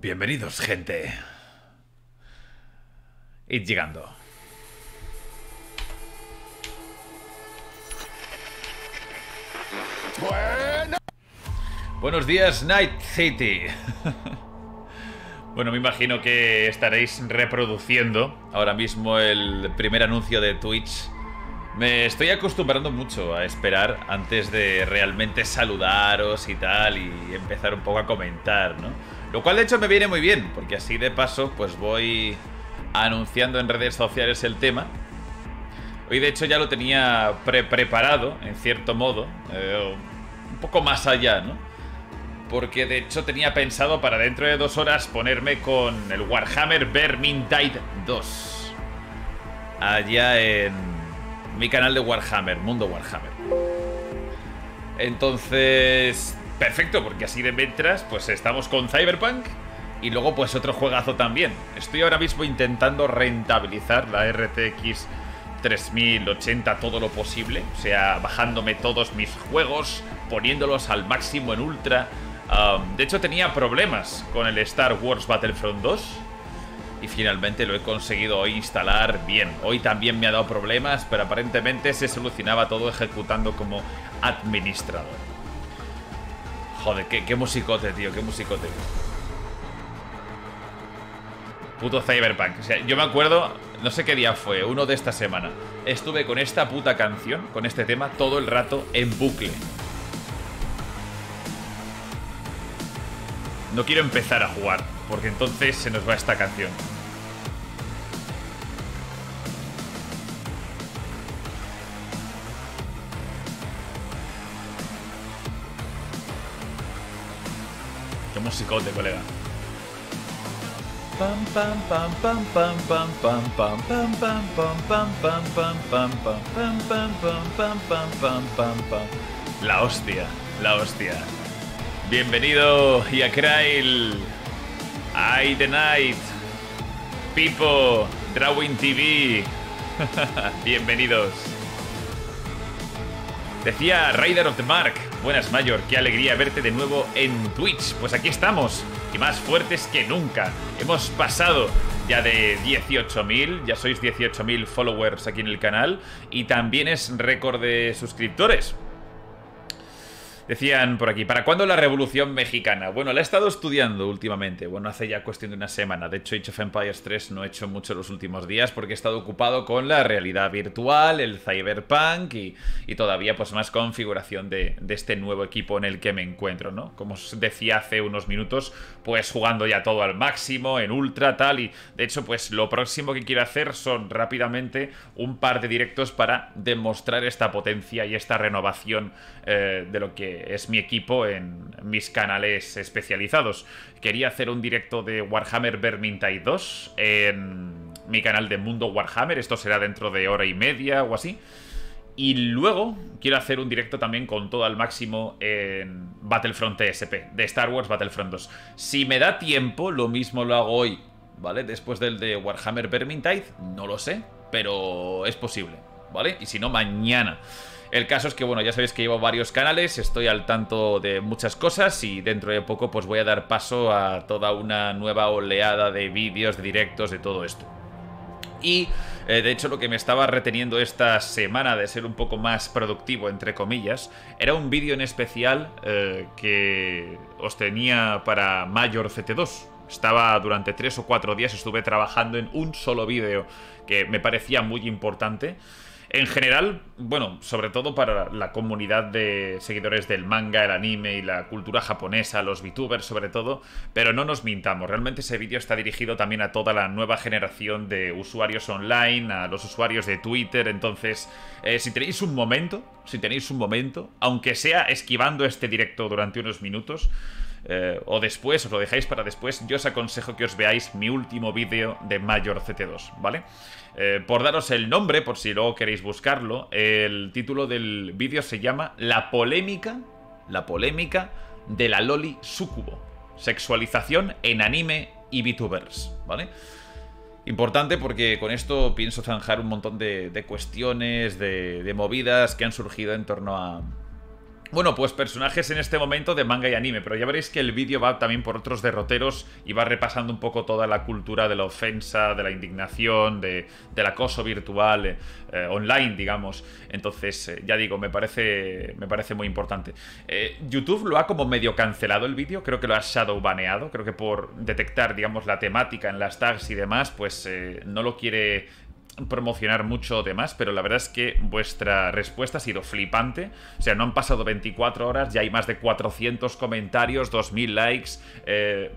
Bienvenidos, gente. Id llegando. Buenos días, Night City. Bueno, me imagino que estaréis reproduciendo ahora mismo el primer anuncio de Twitch. Me estoy acostumbrando mucho a esperar antes de realmente saludaros y tal, y empezar un poco a comentar, ¿no? Lo cual de hecho me viene muy bien, porque así de paso pues voy anunciando en redes sociales el tema. Hoy de hecho ya lo tenía preparado, en cierto modo, un poco más allá, ¿no? Porque de hecho tenía pensado para dentro de 2 horas ponerme con el Warhammer Vermintide 2. Allá en mi canal de Warhammer, Mundo Warhammer. Entonces, perfecto, porque así de mientras pues estamos con Cyberpunk y luego pues otro juegazo también. Estoy ahora mismo intentando rentabilizar la RTX 3080 todo lo posible, o sea, bajándome todos mis juegos, poniéndolos al máximo en ultra. De hecho tenía problemas con el Star Wars Battlefront 2 y finalmente lo he conseguido hoy instalar bien. Hoy también me ha dado problemas, pero aparentemente se solucionaba todo ejecutando como administrador. Joder, qué musicote, tío, qué musicote. Puto Cyberpunk. O sea, yo me acuerdo, no sé qué día fue, uno de esta semana. Estuve con esta puta canción, con este tema, todo el rato en bucle. No quiero empezar a jugar, porque entonces se nos va esta canción. Qué musicote, colega. Pam pam pam pam pam pam pam pam pam pam pam pam pam pam pam pam pam pam pam pam pam pam. La hostia, la hostia. Bienvenido, Yakrail, I the Night, Pipo, Drawing TV. Bienvenidos. Decía Rider of the Mark. Buenas, Mayor, qué alegría verte de nuevo en Twitch. Pues aquí estamos, y más fuertes que nunca. Hemos pasado ya de 18.000, ya sois 18.000 followers aquí en el canal, y también es récord de suscriptores. Decían por aquí, ¿para cuándo la Revolución Mexicana? Bueno, la he estado estudiando últimamente. Bueno, hace ya cuestión de una semana. De hecho, Age of Empires 3 no he hecho mucho los últimos días porque he estado ocupado con la realidad virtual, el Cyberpunk y todavía pues más configuración de este nuevo equipo en el que me encuentro, ¿no? Como os decía hace unos minutos, pues jugando ya todo al máximo, en ultra, tal. Y de hecho, pues lo próximo que quiero hacer son rápidamente un par de directos para demostrar esta potencia y esta renovación de lo que es mi equipo en mis canales especializados. Quería hacer un directo de Warhammer Vermintide 2 en mi canal de Mundo Warhammer. Esto será dentro de hora y media o así. Y luego quiero hacer un directo también con todo al máximo en Battlefront TSP, de Star Wars Battlefront 2. Si me da tiempo, lo mismo lo hago hoy, ¿vale? Después del de Warhammer Vermintide, no lo sé, pero es posible, ¿vale? Y si no, mañana. El caso es que, bueno, ya sabéis que llevo varios canales, estoy al tanto de muchas cosas y dentro de poco pues voy a dar paso a toda una nueva oleada de vídeos, de directos, de todo esto. Y, de hecho, lo que me estaba reteniendo esta semana de ser un poco más productivo, entre comillas, era un vídeo en especial que os tenía para Mayorcete 2. Estaba durante 3 o 4 días, estuve trabajando en un solo vídeo que me parecía muy importante. En general, bueno, sobre todo para la comunidad de seguidores del manga, el anime y la cultura japonesa, los VTubers sobre todo, pero no nos mintamos, realmente ese vídeo está dirigido también a toda la nueva generación de usuarios online, a los usuarios de Twitter, entonces, si tenéis un momento, aunque sea esquivando este directo durante unos minutos, o después, os lo dejáis para después, yo os aconsejo que os veáis mi último vídeo de Mayorcete 2, ¿vale? Por daros el nombre, por si luego queréis buscarlo, el título del vídeo se llama La polémica de la Loli Sucubo, sexualización en anime y VTubers, ¿vale? Importante porque con esto pienso zanjar un montón de cuestiones, de movidas que han surgido en torno a Bueno, pues personajes en este momento de manga y anime, pero ya veréis que el vídeo va también por otros derroteros y va repasando un poco toda la cultura de la ofensa, de la indignación, del acoso virtual, online, digamos. Entonces, ya digo, me parece muy importante. YouTube lo ha como medio cancelado el vídeo, creo que lo ha shadowbaneado, creo que por detectar, digamos, la temática en las tags y demás, pues no lo quiere promocionar mucho o demás, pero la verdad es que vuestra respuesta ha sido flipante. O sea, no han pasado 24 horas, ya hay más de 400 comentarios, 2000 likes,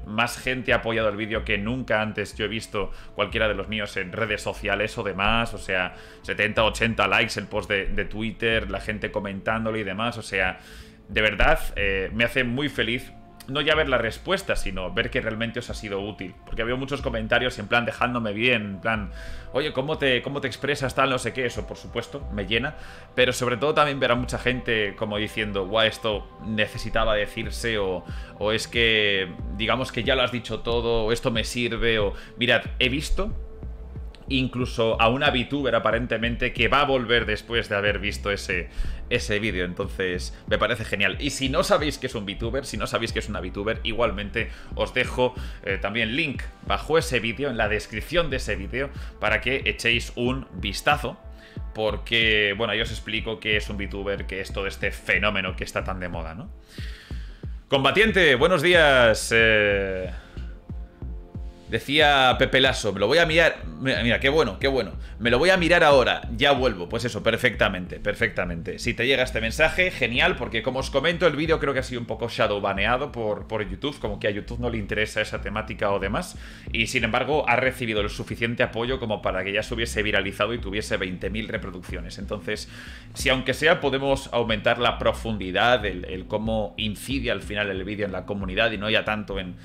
más gente ha apoyado el vídeo que nunca antes yo he visto cualquiera de los míos en redes sociales o demás. O sea, 70, 80 likes el post de Twitter, la gente comentándole y demás. O sea, de verdad, me hace muy feliz. No ya ver la respuesta, sino ver que realmente os ha sido útil. Porque había muchos comentarios en plan dejándome bien, en plan, oye, ¿cómo te expresas tal, no sé qué? Eso, por supuesto, me llena. Pero sobre todo también ver a mucha gente como diciendo, guau, esto necesitaba decirse, o es que, digamos que ya lo has dicho todo, o esto me sirve, o mirad, he visto incluso a una VTuber aparentemente que va a volver después de haber visto ese vídeo. Entonces me parece genial. Y si no sabéis que es un VTuber, si no sabéis que es una VTuber, igualmente os dejo también link bajo ese vídeo, en la descripción de ese vídeo, para que echéis un vistazo. Porque, bueno, ahí os explico qué es un VTuber, qué es todo este fenómeno que está tan de moda, ¿no? Combatiente, buenos días. Decía Pepe Lasso, me lo voy a mirar. Mira, qué bueno, qué bueno. Me lo voy a mirar ahora, ya vuelvo. Pues eso, perfectamente, perfectamente. Si te llega este mensaje, genial, porque como os comento, el vídeo creo que ha sido un poco shadowbaneado por YouTube, como que a YouTube no le interesa esa temática o demás. Y sin embargo, ha recibido el suficiente apoyo como para que ya se hubiese viralizado y tuviese 20.000 reproducciones. Entonces, si aunque sea podemos aumentar la profundidad, el cómo incide al final el vídeo en la comunidad y no ya tanto en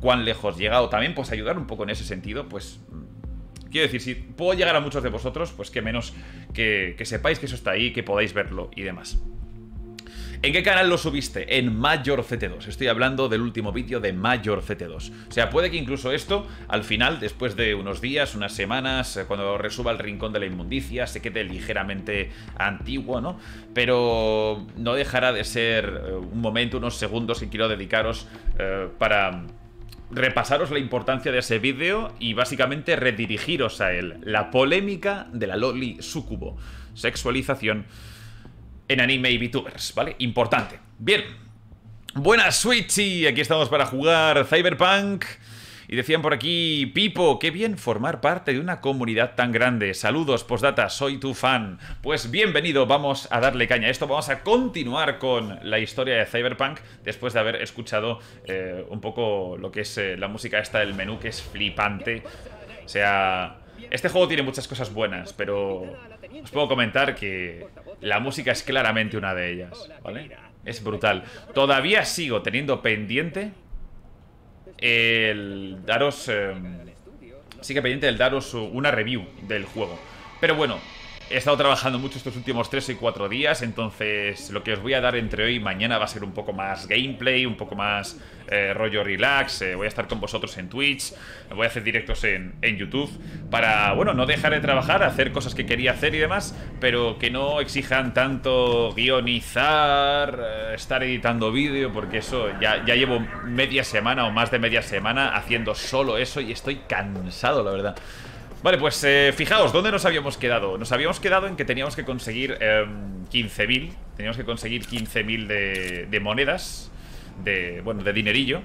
cuán lejos llega, o también pues ayudar un poco en ese sentido, pues quiero decir, si puedo llegar a muchos de vosotros, pues que menos que sepáis que eso está ahí, que podáis verlo y demás. ¿En qué canal lo subiste? En Mayorcete 2. Estoy hablando del último vídeo de Mayorcete 2. O sea, puede que incluso esto, al final, después de unos días, unas semanas, cuando resuba El Rincón de la Inmundicia, se quede ligeramente antiguo, ¿no? Pero no dejará de ser un momento, unos segundos que quiero dedicaros para repasaros la importancia de ese vídeo y básicamente redirigiros a él. La polémica de la Loli Sucubo. Sexualización en anime y VTubers, ¿vale? Importante. Bien. Buenas, Switchy. Aquí estamos para jugar Cyberpunk. Y decían por aquí, Pipo, qué bien formar parte de una comunidad tan grande. Saludos, postdata, soy tu fan. Pues bienvenido, vamos a darle caña a esto. Vamos a continuar con la historia de Cyberpunk después de haber escuchado un poco lo que es la música esta del menú, que es flipante. O sea, este juego tiene muchas cosas buenas, pero os puedo comentar que la música es claramente una de ellas, ¿vale? Es brutal. Todavía sigo teniendo pendiente el daros... sigue pendiente el daros una review del juego. Pero bueno, he estado trabajando mucho estos últimos 3 y 4 días, entonces lo que os voy a dar entre hoy y mañana va a ser un poco más gameplay, un poco más rollo relax. Voy a estar con vosotros en Twitch, voy a hacer directos en YouTube para, bueno, no dejar de trabajar, hacer cosas que quería hacer y demás, pero que no exijan tanto guionizar, estar editando vídeo, porque eso ya llevo media semana o más de media semana haciendo solo eso y estoy cansado, la verdad. Vale, pues fijaos, ¿dónde nos habíamos quedado? Nos habíamos quedado en que teníamos que conseguir 15.000. Teníamos que conseguir 15.000 de monedas, bueno, de dinerillo,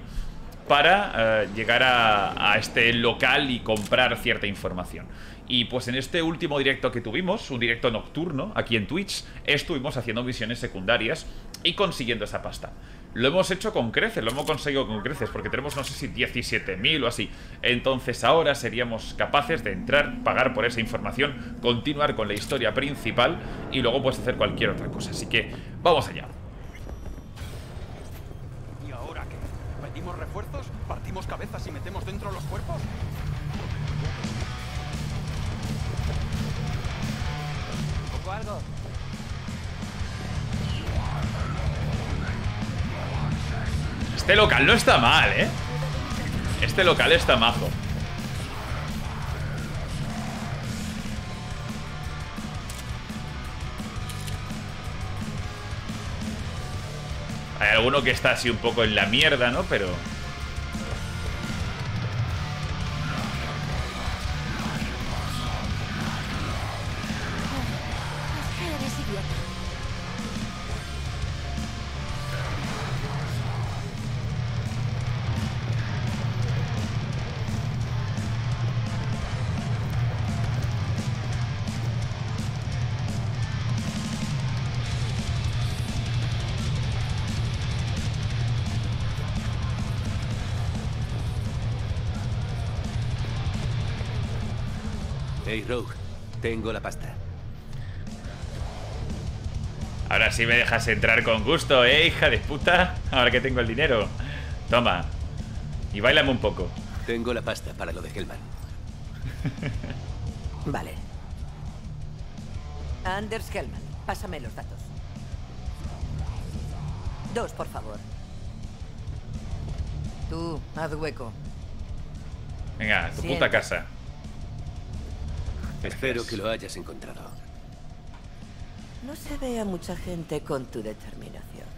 para llegar a este local y comprar cierta información. Y pues en este último directo que tuvimos, un directo nocturno aquí en Twitch, estuvimos haciendo misiones secundarias y consiguiendo esa pasta. Lo hemos hecho con creces, lo hemos conseguido con creces, porque tenemos, no sé si 17.000 o así. Entonces ahora seríamos capaces de entrar, pagar por esa información, continuar con la historia principal y luego puedes hacer cualquier otra cosa. Así que vamos allá. ¿Y ahora qué? ¿Pedimos refuerzos? ¿Partimos cabezas y metemos dentro los cuerpos? ¿O algo? Este local no está mal, ¿eh? Este local está majo. Hay alguno que está así un poco en la mierda, ¿no? Pero... Hey, Rogue, tengo la pasta. Ahora sí me dejas entrar con gusto, hija de puta. Ahora que tengo el dinero. Toma. Y báilame un poco. Tengo la pasta para lo de Hellman. Vale. Anders Hellman, pásame los datos. 2, por favor. Tú, haz hueco. Venga, tu puta casa. Espero que lo hayas encontrado. No se ve a mucha gente con tu determinación.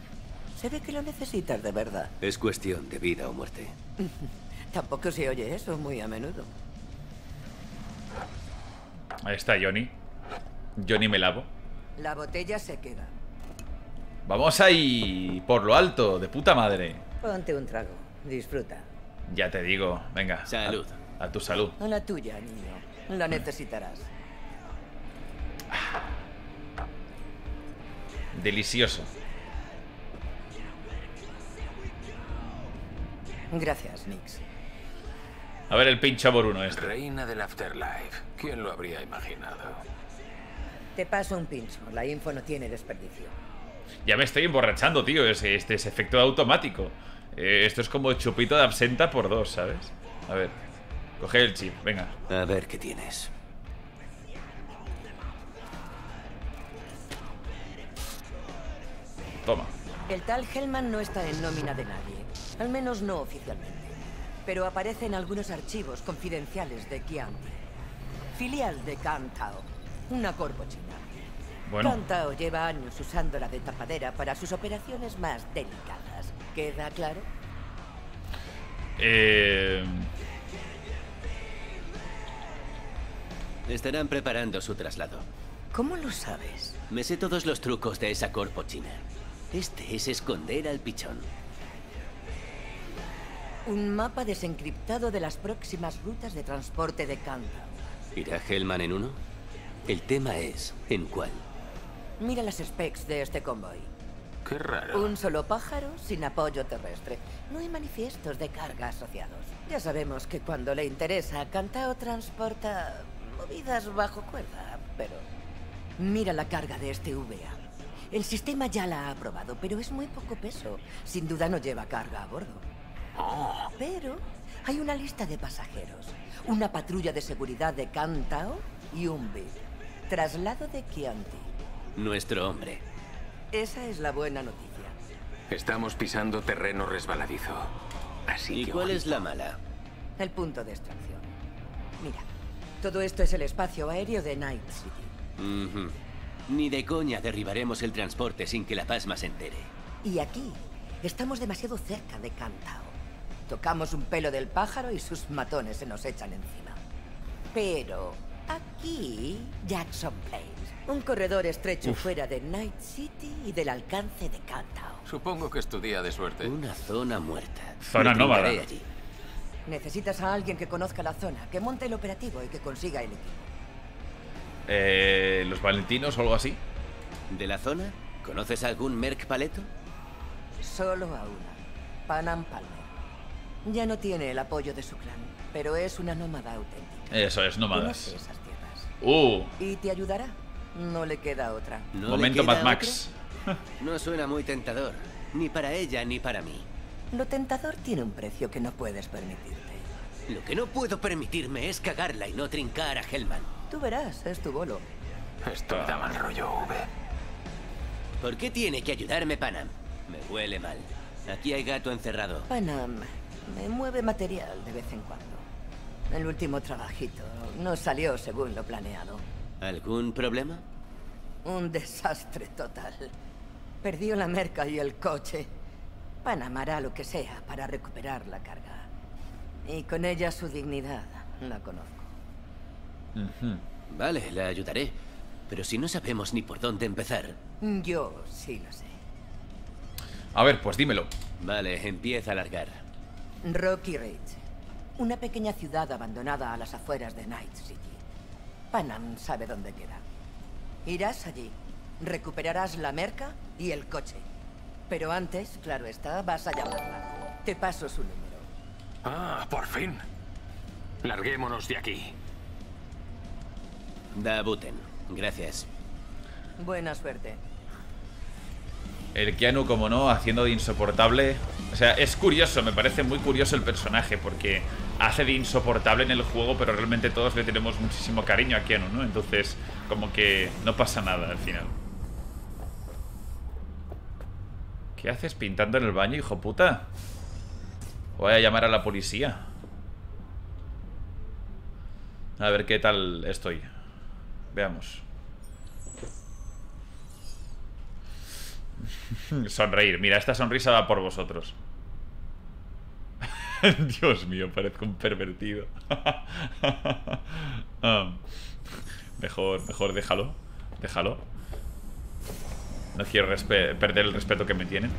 Se ve que lo necesitas de verdad. Es cuestión de vida o muerte. Tampoco se oye eso muy a menudo. Ahí está Johnny. Johnny me lavo. La botella se queda. Vamos ahí por lo alto, de puta madre. Ponte un trago, disfruta. Ya te digo, venga. Salud. A tu salud. A la tuya, niño. La necesitarás. Delicioso. Gracias, Nix. A ver el pincho por uno este. Reina del Afterlife. ¿Quién lo habría imaginado? Te paso un pincho. La info no tiene desperdicio. Ya me estoy emborrachando, tío. Este es efecto automático. Esto es como chupito de absenta por 2, ¿sabes? A ver. Coge el chip, venga. A ver qué tienes. Toma. El tal Hellman no está en nómina de nadie. Al menos no oficialmente. Pero aparece en algunos archivos confidenciales de Keanu. Filial de Kang Tao. Una corpo china. Bueno. Kang Tao lleva años usándola de tapadera para sus operaciones más delicadas. ¿Queda claro? Estarán preparando su traslado. ¿Cómo lo sabes? Me sé todos los trucos de esa corpo china. Este es esconder al pichón. Un mapa desencriptado de las próximas rutas de transporte de Kang Tao. ¿Irá Hellman en uno? El tema es, ¿en cuál? Mira las specs de este convoy. Qué raro. Un solo pájaro sin apoyo terrestre. No hay manifiestos de carga asociados. Ya sabemos que cuando le interesa, Kang Tao transporta... movidas bajo cuerda, pero... Mira la carga de este VA. El sistema ya la ha aprobado, pero es muy poco peso. Sin duda no lleva carga a bordo. Pero hay una lista de pasajeros, una patrulla de seguridad de Kang Tao y un VIP. Traslado de Qianti. Nuestro hombre. Esa es la buena noticia. Estamos pisando terreno resbaladizo. Así que... ¿Y cuál es la mala? El punto de extracción. Mira. Todo esto es el espacio aéreo de Night City. Ni de coña derribaremos el transporte sin que la pasma se entere. Y aquí, estamos demasiado cerca de Kang Tao. Tocamos un pelo del pájaro y sus matones se nos echan encima. Pero aquí, Jackson Plains. Un corredor estrecho fuera de Night City y del alcance de Kang Tao. Supongo que es tu día de suerte. Una zona muerta. Zona nómada. Necesitas a alguien que conozca la zona, que monte el operativo y que consiga el equipo. ¿Los Valentinos o algo así? ¿De la zona? ¿Conoces algún merc paleto? Solo a una, Panam Palmer. Ya no tiene el apoyo de su clan, pero es una nómada auténtica. Eso es, nómadas. Esas tierras. Y te ayudará. No le queda otra. ¿No momento Mad Max? No suena muy tentador, ni para ella ni para mí. Lo tentador tiene un precio que no puedes permitirte. Lo que no puedo permitirme es cagarla y no trincar a Hellman. Tú verás, es tu bolo. Esto da mal rollo, V. ¿Por qué tiene que ayudarme Panam? Me huele mal. Aquí hay gato encerrado. Panam me mueve material de vez en cuando. El último trabajito no salió según lo planeado. ¿Algún problema? Un desastre total. Perdió la merca y el coche. Panam hará lo que sea para recuperar la carga. Y con ella su dignidad, la conozco. Vale, la ayudaré. Pero si no sabemos ni por dónde empezar. Yo sí lo sé. A ver, pues dímelo. Vale, empieza a largar. Rocky Ridge, una pequeña ciudad abandonada a las afueras de Night City. Panam sabe dónde queda. Irás allí, recuperarás la merca y el coche. Pero antes, claro está, vas a llamarla. Te paso su número. Ah, por fin. Larguémonos de aquí. Da buten. Gracias. Buena suerte. El Keanu, como no, haciendo de insoportable. O sea, es curioso, me parece muy curioso el personaje, porque hace de insoportable en el juego, pero realmente todos le tenemos muchísimo cariño a Keanu, ¿no? Entonces, como que no pasa nada al final. ¿Qué haces pintando en el baño, hijo puta? Voy a llamar a la policía. A ver qué tal estoy. Veamos. Sonreír. Mira, esta sonrisa va por vosotros. Dios mío, parezco un pervertido. Mejor déjalo. Déjalo. No quiero perder el respeto que me tienen.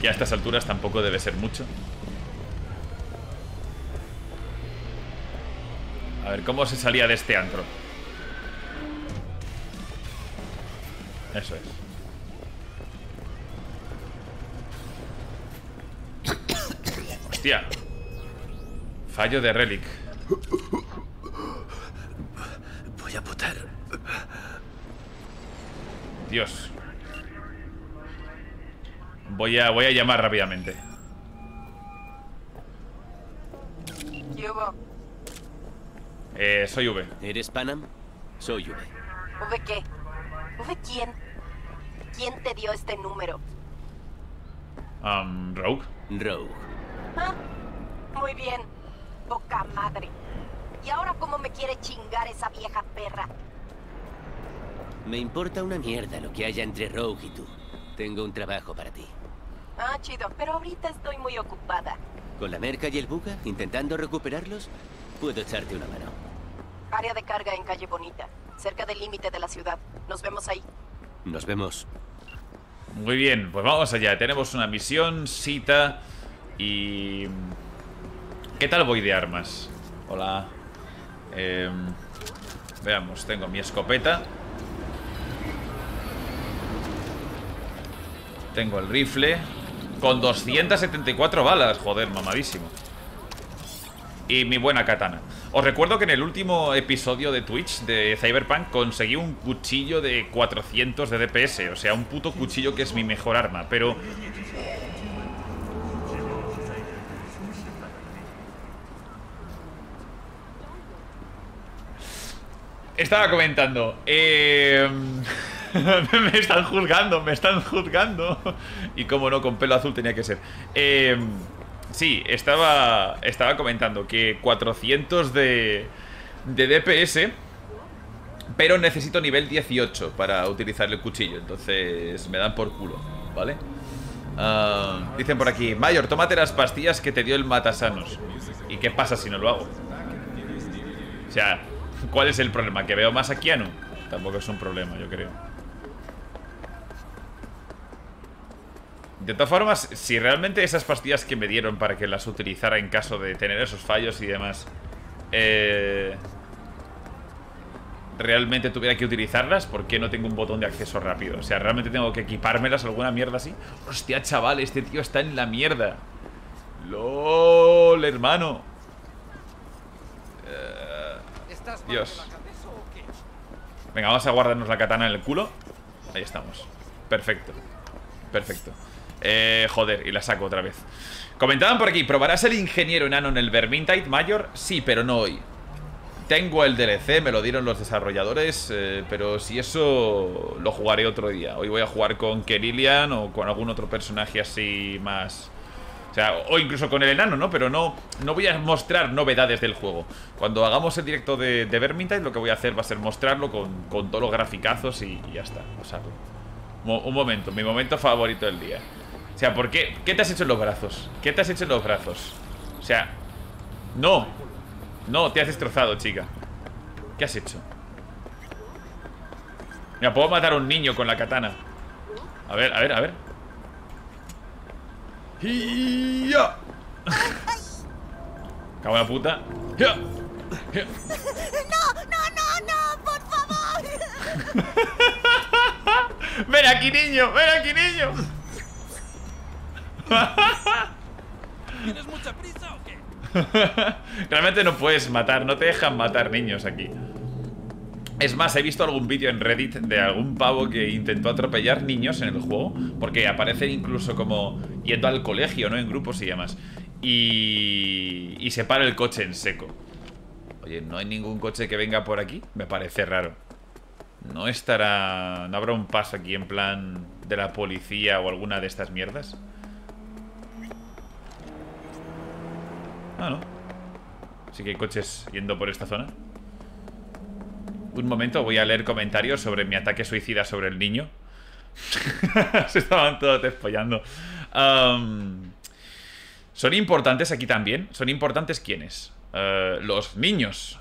Que a estas alturas tampoco debe ser mucho. A ver, ¿cómo se salía de este antro? Eso es. Hostia. Fallo de Relic. Voy a putar. Dios. Voy a llamar rápidamente. Soy V. ¿Eres Panam? Soy V. ¿V qué? ¿V quién? ¿Quién te dio este número? Rogue. Rogue. Ah, muy bien. Poca madre. ¿Y ahora cómo me quiere chingar esa vieja perra? Me importa una mierda lo que haya entre Rogue y tú. Tengo un trabajo para ti. Ah, chido, pero ahorita estoy muy ocupada. ¿Con la merca y el buga? ¿Intentando recuperarlos? Puedo echarte una mano. Área de carga en Calle Bonita, cerca del límite de la ciudad. Nos vemos ahí. Nos vemos. Muy bien, pues vamos allá. Tenemos una misión, cita y... ¿Qué tal voy de armas? Hola. Veamos, tengo mi escopeta. Tengo el rifle con 274 balas, joder, mamadísimo. Y mi buena katana. Os recuerdo que en el último episodio de Twitch de Cyberpunk conseguí un cuchillo de 400 de DPS. O sea, un puto cuchillo que es mi mejor arma. Pero... estaba comentando. Me están juzgando, me están juzgando. Y cómo no, con pelo azul tenía que ser. Sí, estaba comentando que 400 de DPS, pero necesito nivel 18 para utilizar el cuchillo. Entonces me dan por culo, ¿vale? Dicen por aquí, Mayor, tómate las pastillas que te dio el matasanos. ¿Y qué pasa si no lo hago? O sea, ¿cuál es el problema? ¿Que veo más a Keanu? Tampoco es un problema, yo creo. De todas formas, si realmente esas pastillas que me dieron para que las utilizara en caso de tener esos fallos y demás, realmente tuviera que utilizarlas, ¿por qué no tengo un botón de acceso rápido? O sea, ¿realmente tengo que equipármelas alguna mierda así? Hostia, chaval, este tío está en la mierda. LOL, hermano. Dios. Venga, vamos a guardarnos la katana en el culo. Ahí estamos. Perfecto. Perfecto. Joder, y la saco otra vez. Comentaban por aquí, ¿probarás el ingeniero enano en el Vermintide, Mayor? Sí, pero no hoy. Tengo el DLC, me lo dieron los desarrolladores, pero si eso lo jugaré otro día. Hoy voy a jugar con Kerilian o con algún otro personaje así más... O sea, o incluso con el enano, ¿no? Pero no voy a mostrar novedades del juego. Cuando hagamos el directo de Vermintide, lo que voy a hacer va a ser mostrarlo con todos los graficazos y ya está. O sea, Un momento, mi momento favorito del día. O sea, ¿por qué? ¿Qué te has hecho en los brazos? ¿Qué te has hecho en los brazos? O sea, no. No, te has destrozado, chica. ¿Qué has hecho? Mira, puedo matar a un niño con la katana. A ver, a ver, a ver. ¡Ya! Cago en la puta. ¡Ya! ¡Ya! ¡No, no, no, no! ¡Por favor! ¡Ven aquí, niño! ¡Ven aquí, niño! ¿Tienes mucha prisa o qué? Realmente no puedes matar, no te dejan matar niños aquí. Es más, he visto algún vídeo en Reddit de algún pavo que intentó atropellar niños en el juego, porque aparecen incluso como yendo al colegio, ¿no? En grupos y demás. Y se para el coche en seco. Oye, ¿no hay ningún coche que venga por aquí? Me parece raro. ¿No estará... no habrá un paso aquí en plan de la policía o alguna de estas mierdas? Ah, no. Sí que hay coches yendo por esta zona. Un momento, voy a leer comentarios sobre mi ataque suicida sobre el niño. Se estaban todos despollando. ¿Son importantes aquí también? ¿Son importantes quiénes? Los niños.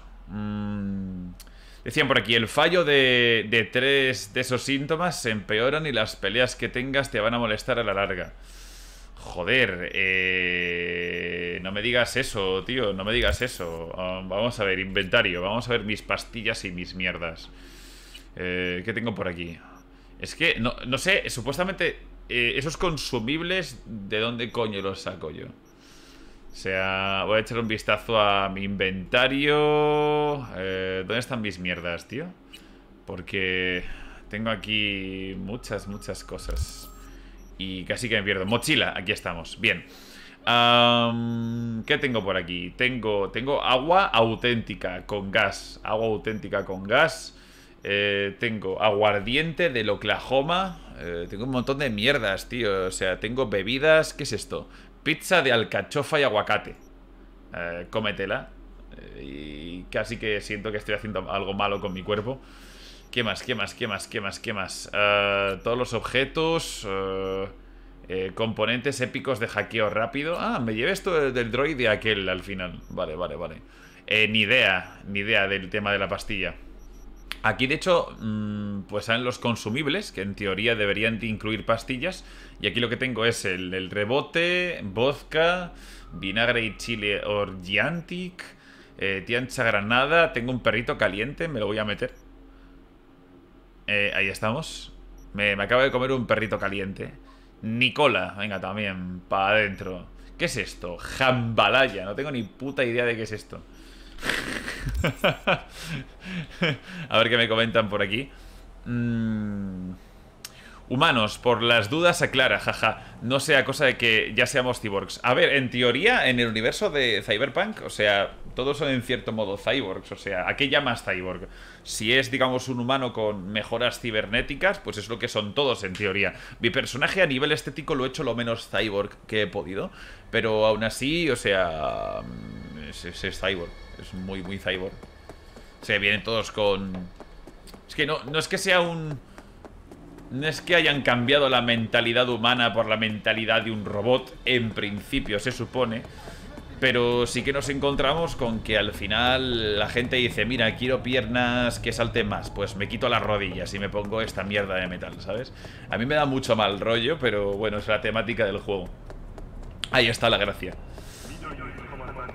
Decían por aquí, el fallo de 3 de esos síntomas se empeoran y las peleas que tengas te van a molestar a la larga. Joder, no me digas eso, tío, no me digas eso. Vamos a ver, inventario, vamos a ver mis pastillas y mis mierdas. ¿Qué tengo por aquí? Es que, no sé, supuestamente esos consumibles, ¿de dónde coño los saco yo? O sea, voy a echar un vistazo a mi inventario. ¿Dónde están mis mierdas, tío? Porque tengo aquí muchas, muchas cosas y casi que me pierdo. Mochila, aquí estamos. Bien. ¿Qué tengo por aquí? Tengo agua auténtica con gas. Agua auténtica con gas. Tengo aguardiente del Oklahoma. Tengo un montón de mierdas, tío. O sea, tengo bebidas. ¿Qué es esto? Pizza de alcachofa y aguacate. Cómetela. Y casi que siento que estoy haciendo algo malo con mi cuerpo. ¿Qué más? ¿Qué más? ¿Qué más? ¿Qué más? ¿Qué más? Todos los objetos. Componentes épicos de hackeo rápido. Ah, me llevé esto del droide aquel al final. Vale, vale, vale. Ni idea del tema de la pastilla. Aquí, de hecho, pues salen los consumibles, que en teoría deberían de incluir pastillas. Y aquí lo que tengo es el rebote, vodka, vinagre y chile orgiantic, tiancha granada. Tengo un perrito caliente, me lo voy a meter. Ahí estamos. Me acabo de comer un perrito caliente. Nicola, venga, también. Para adentro. ¿Qué es esto? Jambalaya. No tengo ni puta idea de qué es esto. A ver qué me comentan por aquí. Humanos, por las dudas aclara, jaja. No sea cosa de que ya seamos cyborgs. A ver, en teoría, en el universo de Cyberpunk, o sea, todos son en cierto modo cyborgs. O sea, ¿a qué llamas cyborg? Si es, digamos, un humano con mejoras cibernéticas, pues es lo que son todos en teoría. Mi personaje a nivel estético lo he hecho lo menos cyborg que he podido, pero aún así, o sea, es cyborg. Es muy, muy cyborg. Se vienen todos con... Es que no es que sea un... No es que hayan cambiado la mentalidad humana por la mentalidad de un robot. En principio, se supone. Pero sí que nos encontramos con que al final la gente dice, mira, quiero piernas que salten más. Pues me quito las rodillas y me pongo esta mierda de metal, ¿sabes? A mí me da mucho mal rollo, pero bueno, es la temática del juego. Ahí está la gracia.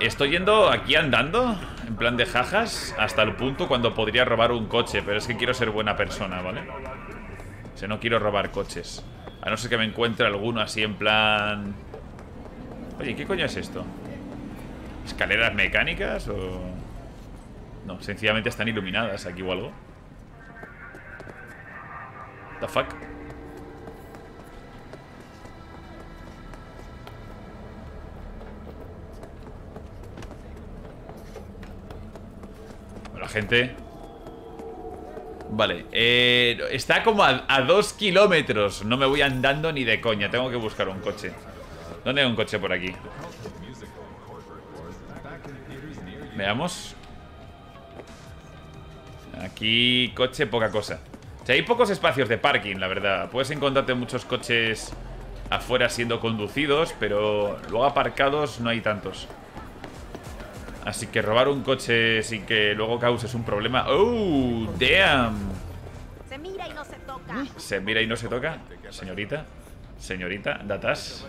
Estoy yendo aquí andando, en plan de jajas, hasta el punto cuando podría robar un coche. Pero es que quiero ser buena persona, ¿vale? O sea, no quiero robar coches. A no ser que me encuentre alguno así en plan... Oye, ¿qué coño es esto? ¿Escaleras mecánicas o...? No, sencillamente están iluminadas aquí o algo. What the fuck? Hola, gente. Vale, está como a 2 kilómetros. No me voy andando ni de coña. Tengo que buscar un coche. ¿Dónde hay un coche por aquí? Veamos. Aquí, coche, poca cosa. O sea, hay pocos espacios de parking, la verdad. Puedes encontrarte muchos coches afuera siendo conducidos, pero luego aparcados no hay tantos. Así que robar un coche sin que luego causes un problema... ¡Oh, damn! Se mira y no se toca. Se mira y no se toca. Señorita, señorita, datas.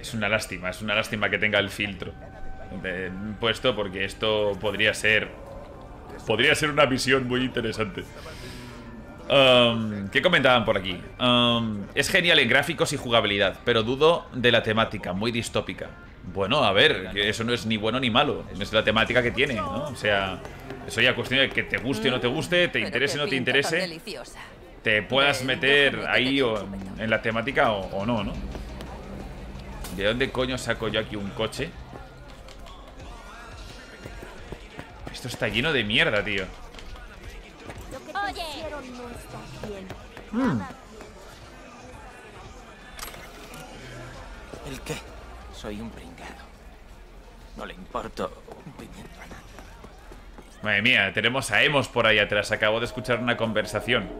Es una lástima que tenga el filtro puesto, porque esto podría ser una visión muy interesante. ¿Qué comentaban por aquí? Es genial en gráficos y jugabilidad, pero dudo de la temática, muy distópica. Bueno, a ver, eso no es ni bueno ni malo, es la temática que tiene, ¿no? O sea, eso ya cuestión de que te guste o no te guste, te interese o no te interese, te puedas meter ahí o en la temática o no, ¿no? ¿De dónde coño saco yo aquí un coche? Esto está lleno de mierda, tío. ¿El qué? Soy un pringado. No le importo un pimiento a nadie. Madre mía, tenemos a Emos por ahí atrás. Acabo de escuchar una conversación.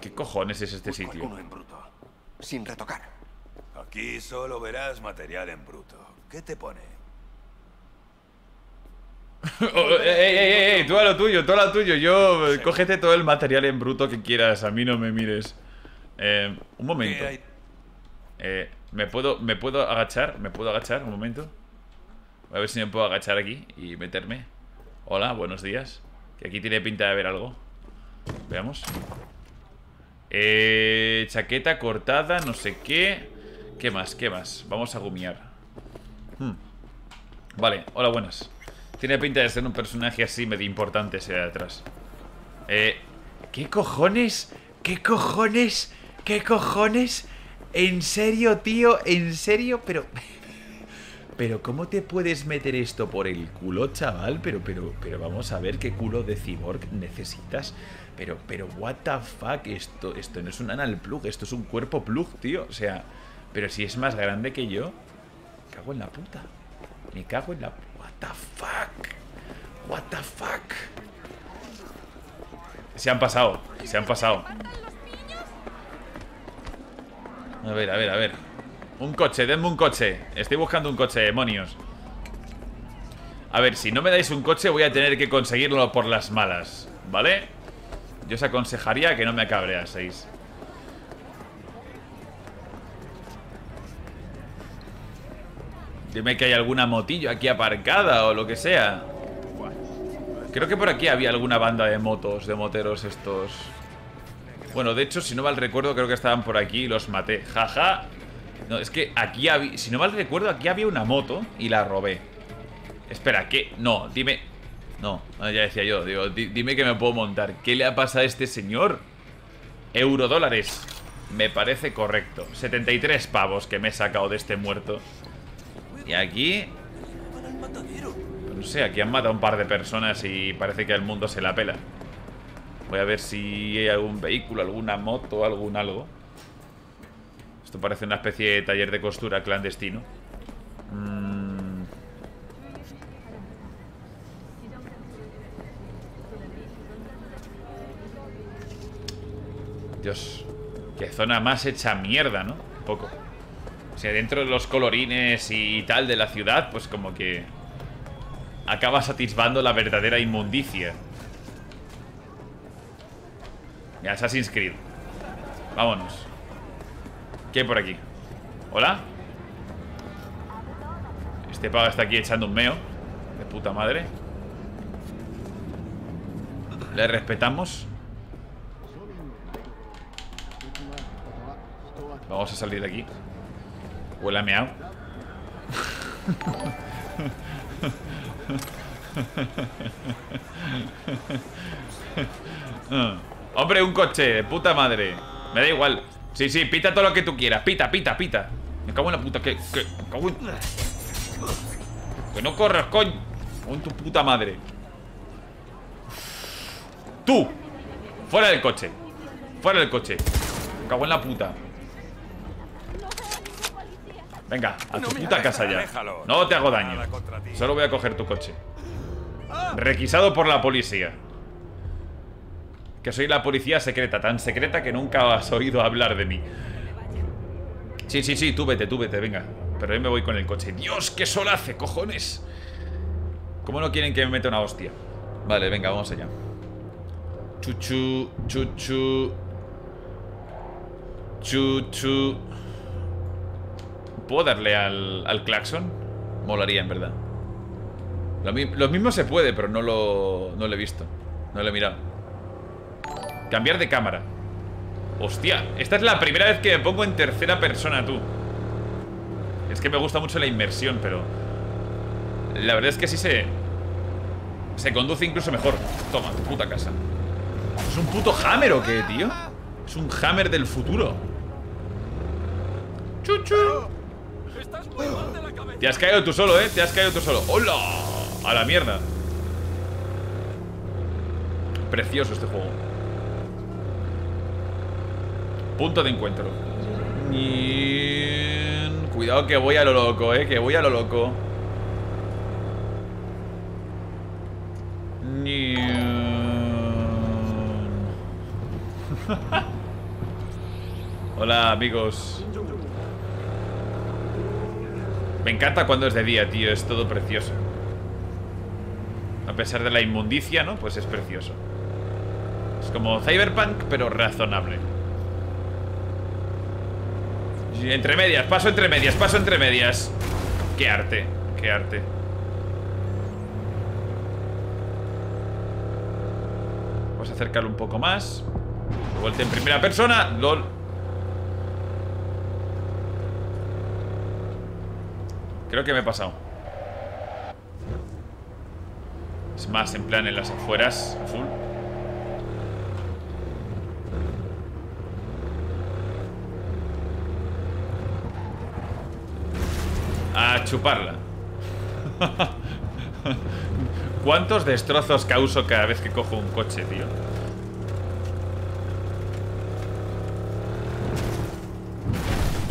¿Qué cojones es este sitio? Busco alguno en bruto, sin retocar. Aquí solo verás material en bruto. ¿Qué te pone? Tú a lo tuyo, tú a lo tuyo. Yo, cógete todo el material en bruto que quieras. A mí no me mires. Un momento. ¿Me puedo agachar? ¿Me puedo agachar? Un momento. A ver si me puedo agachar aquí y meterme. Hola, buenos días. Que aquí tiene pinta de haber algo. Veamos. Chaqueta cortada, no sé qué. ¿Qué más? ¿Qué más? Vamos a gumiar. Vale, hola, buenas. Tiene pinta de ser un personaje así medio importante ese de atrás. ¿Qué cojones? ¿Qué cojones? ¿Qué cojones? ¿En serio, tío? ¿En serio? Pero ¿cómo te puedes meter esto por el culo, chaval? Pero vamos a ver qué culo de cyborg necesitas. Pero what the fuck. Esto no es un anal plug, esto es un cuerpo plug, tío. O sea... Pero si es más grande que yo. Me cago en la puta. Me cago en la... What the fuck. What the fuck. Se han pasado. Se han pasado. A ver, a ver, a ver. Un coche, denme un coche. Estoy buscando un coche, demonios. A ver, si no me dais un coche voy a tener que conseguirlo por las malas, ¿vale? Yo os aconsejaría que no me cabreaseis. Dime que hay alguna motillo aquí aparcada o lo que sea. Creo que por aquí había alguna banda de motos, de moteros estos. Bueno, de hecho, si no mal recuerdo, creo que estaban por aquí y los maté. Jaja. No, es que aquí había... Si no mal recuerdo, aquí había una moto y la robé. Espera, ¿qué? No, dime... No, ya decía yo. Digo, dime que me puedo montar. ¿Qué le ha pasado a este señor? Eurodólares. Me parece correcto. 73 pavos que me he sacado de este muerto. Y aquí... No sé, aquí han matado a un par de personas y parece que al mundo se la pela. Voy a ver si hay algún vehículo, alguna moto, algún algo. Esto parece una especie de taller de costura clandestino. Dios, qué zona más hecha mierda, ¿no? Un poco. O sea, dentro de los colorines y tal de la ciudad, pues como que acaba satisfando la verdadera inmundicia. Ya, Assassin's Creed. Vámonos. ¿Qué hay por aquí? ¿Hola? Este paga está aquí echando un meo. De puta madre. Le respetamos. Vamos a salir de aquí. Huele a meao. Hombre, un coche, de puta madre. Me da igual. Sí, sí, pita todo lo que tú quieras. Pita, pita, pita. Me cago en la puta. Me cago en... Que no corras, coño. Con tu puta madre. Tú. Fuera del coche. Fuera del coche. Me cago en la puta. Venga, a tu puta casa ya. No te hago daño. Solo voy a coger tu coche. Requisado por la policía. Que soy la policía secreta. Tan secreta que nunca has oído hablar de mí. Sí, sí, sí, tú vete, venga. Pero yo me voy con el coche. ¡Dios, qué sol hace, cojones! ¿Cómo no quieren que me meta una hostia? Vale, venga, vamos allá. Chuchu, chuchu. Chuchu. ¿Puedo darle al claxon? Molaría, en verdad. Lo mismo se puede, pero no lo he visto. No lo he mirado. Cambiar de cámara. Hostia, esta es la primera vez que me pongo en tercera persona, tú. Es que me gusta mucho la inmersión, pero la verdad es que sí se conduce incluso mejor. Toma, tu puta casa. ¿Es un puto Hammer o qué, tío? Es un Hammer del futuro. Chuchu. Te has caído tú solo, te has caído tú solo. ¡Hola! A la mierda. Precioso este juego. Punto de encuentro. Cuidado que voy a lo loco, que voy a lo loco. Hola, amigos. Me encanta cuando es de día, tío. Es todo precioso. A pesar de la inmundicia, ¿no? Pues es precioso. Es como Cyberpunk, pero razonable. Entre medias, paso entre medias, paso entre medias. Qué arte, qué arte. Vamos a acercarlo un poco más. Vuelta en primera persona. LOL. Creo que me he pasado. Es más, en plan en las afueras. Full. A chuparla. ¿Cuántos destrozos causo cada vez que cojo un coche, tío?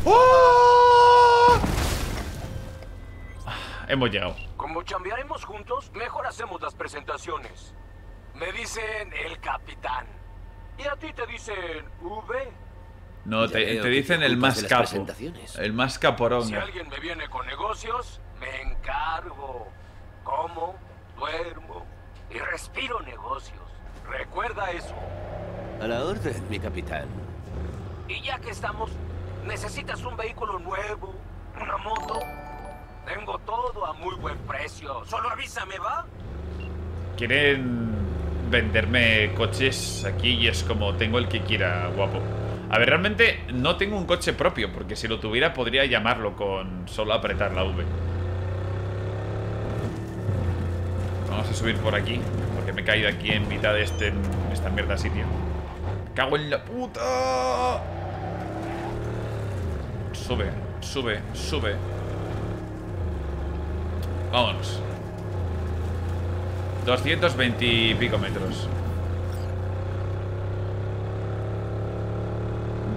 ¡Oh! Hemos llegado. Como chambearemos juntos, mejor hacemos las presentaciones. Me dicen el capitán. Y a ti te dicen V. No, te dicen el más capo. El más caporón. Si alguien me viene con negocios, me encargo. Como, duermo y respiro negocios. Recuerda eso. A la orden, mi capitán. Y ya que estamos, necesitas un vehículo nuevo, una moto. Tengo todo a muy buen precio. Solo avísame, ¿va? Quieren venderme coches aquí y es como tengo el que quiera, guapo. A ver, realmente no tengo un coche propio, porque si lo tuviera podría llamarlo con solo apretar la V. Vamos a subir por aquí, porque me he caído aquí en mitad de esta mierda de sitio. ¡Me cago en la puta! Sube, sube, sube. Vámonos. 220 y pico metros.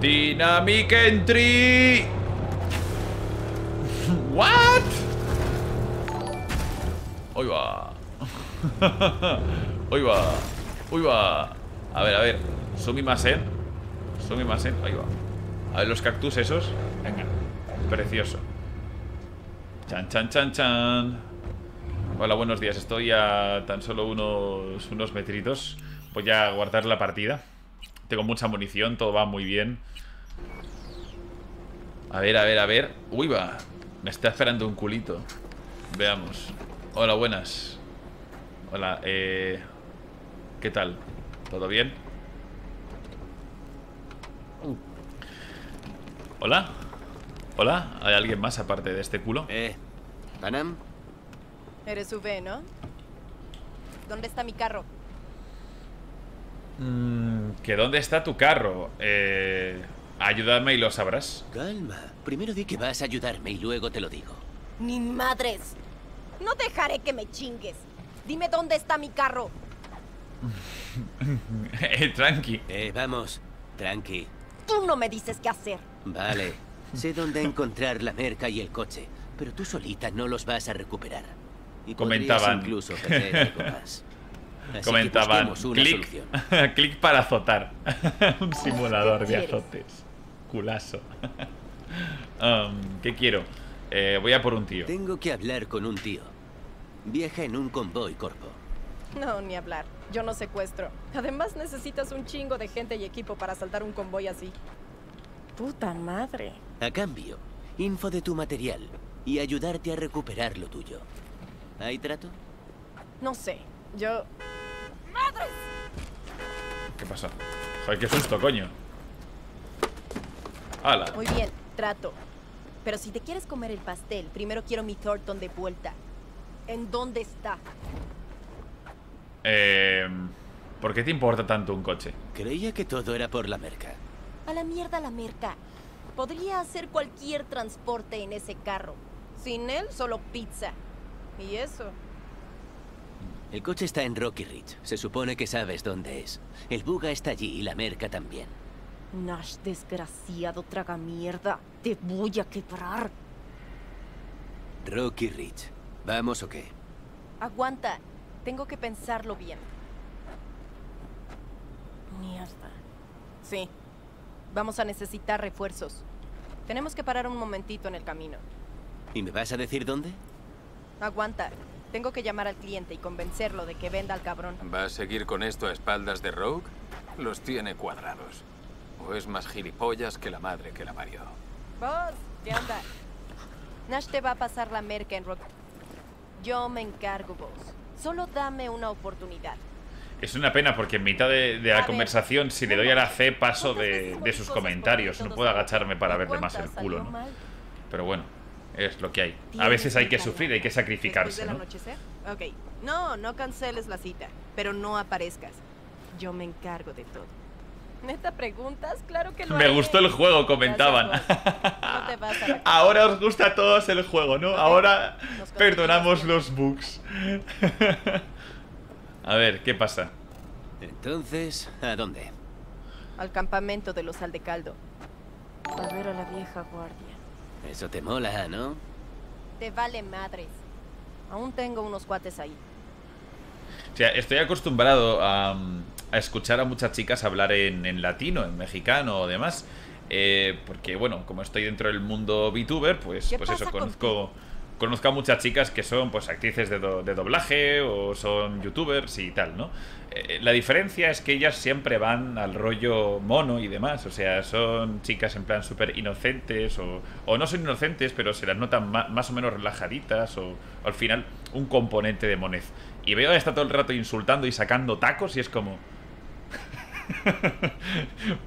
Dynamic entry. What? Hoy va. Hoy va. Hoy va. A ver, Sumimasen. Sumimasen. Ahí va. A ver, los cactus esos. Venga. Precioso. Chan, chan, chan, chan. Hola, buenos días. Estoy a tan solo unos metritos. Voy a guardar la partida. Tengo mucha munición, todo va muy bien. A ver, a ver, a ver. Uy, va. Me está esperando un culito. Veamos. Hola, buenas. Hola, ¿qué tal? ¿Todo bien? ¿Hola? ¿Hola? ¿Hay alguien más aparte de este culo? Panam. Eres V, ¿no? ¿Dónde está mi carro? ¿Que dónde está tu carro? Ayúdame y lo sabrás. Calma, primero di que vas a ayudarme y luego te lo digo. ¡Ni madres! No dejaré que me chingues. Dime dónde está mi carro. Tranqui. Vamos, tranqui. Tú no me dices qué hacer. Vale, Sé dónde encontrar la merca y el coche, pero tú solita no los vas a recuperar. Y comentaban incluso perder algo más. Así comentaban clic para azotar. Un simulador de azotes. Culazo. ¿Qué quiero? Voy a por un tío. Tengo que hablar con un tío. Viaja en un convoy, Corpo. No, ni hablar. Yo no secuestro. Además necesitas un chingo de gente y equipo para asaltar un convoy así. Puta madre. A cambio, info de tu material y ayudarte a recuperar lo tuyo. ¿Hay trato? No sé. Yo... ¡Madre! ¿Qué pasa? Joder, qué susto, coño. ¡Hala! Muy bien, trato. Pero si te quieres comer el pastel, primero quiero mi Thornton de vuelta. ¿En dónde está? ¿Por qué te importa tanto un coche? Creía que todo era por la merca. A la mierda la merca. Podría hacer cualquier transporte en ese carro. Sin él, solo pizza. Y eso. El coche está en Rocky Ridge. Se supone que sabes dónde es. El buga está allí y la merca también. Nash, desgraciado tragamierda. Te voy a quebrar. Rocky Ridge. ¿Vamos o qué? Aguanta. Tengo que pensarlo bien. Mierda. Sí. Vamos a necesitar refuerzos. Tenemos que parar un momentito en el camino. ¿Y me vas a decir dónde? Aguanta. Tengo que llamar al cliente y convencerlo de que venda al cabrón. ¿Va a seguir con esto a espaldas de Rogue? Los tiene cuadrados. O es más gilipollas que la madre que la parió. Vos, ¿qué onda? Nash te va a pasar la merca en Rogue. Yo me encargo, vos. Solo dame una oportunidad. Es una pena porque en mitad de la conversación, si le doy a la C, paso de sus comentarios. No puedo agacharme para verle más el culo, ¿no? Pero bueno. Es lo que hay. A veces hay que sufrir, hay que sacrificarse, ¿no? Okay. No, no canceles la cita, pero no aparezcas. Yo me encargo de todo. ¿Neta preguntas? Claro que lo haré. Me gustó el juego, comentaban. No te vas a ahora os gusta a todos el juego, ¿no? Okay. Ahora perdonamos los bugs. A ver, ¿qué pasa? Entonces, ¿a dónde? Al campamento de los Aldecaldo. A ver a la vieja guardia. Eso te mola, ¿no? Te vale madres. Aún tengo unos cuates ahí. O sea, estoy acostumbrado a escuchar a muchas chicas hablar en latino, en mexicano o demás. Porque, bueno, como estoy dentro del mundo VTuber, pues eso, conozco a muchas chicas que son pues actrices de doblaje o son youtubers y tal, ¿no? La diferencia es que ellas siempre van al rollo mono y demás. O sea, son chicas en plan súper inocentes o no son inocentes, pero se las notan más o menos relajaditas o al final un componente de monez. Y veo a esta todo el rato insultando y sacando tacos y es como...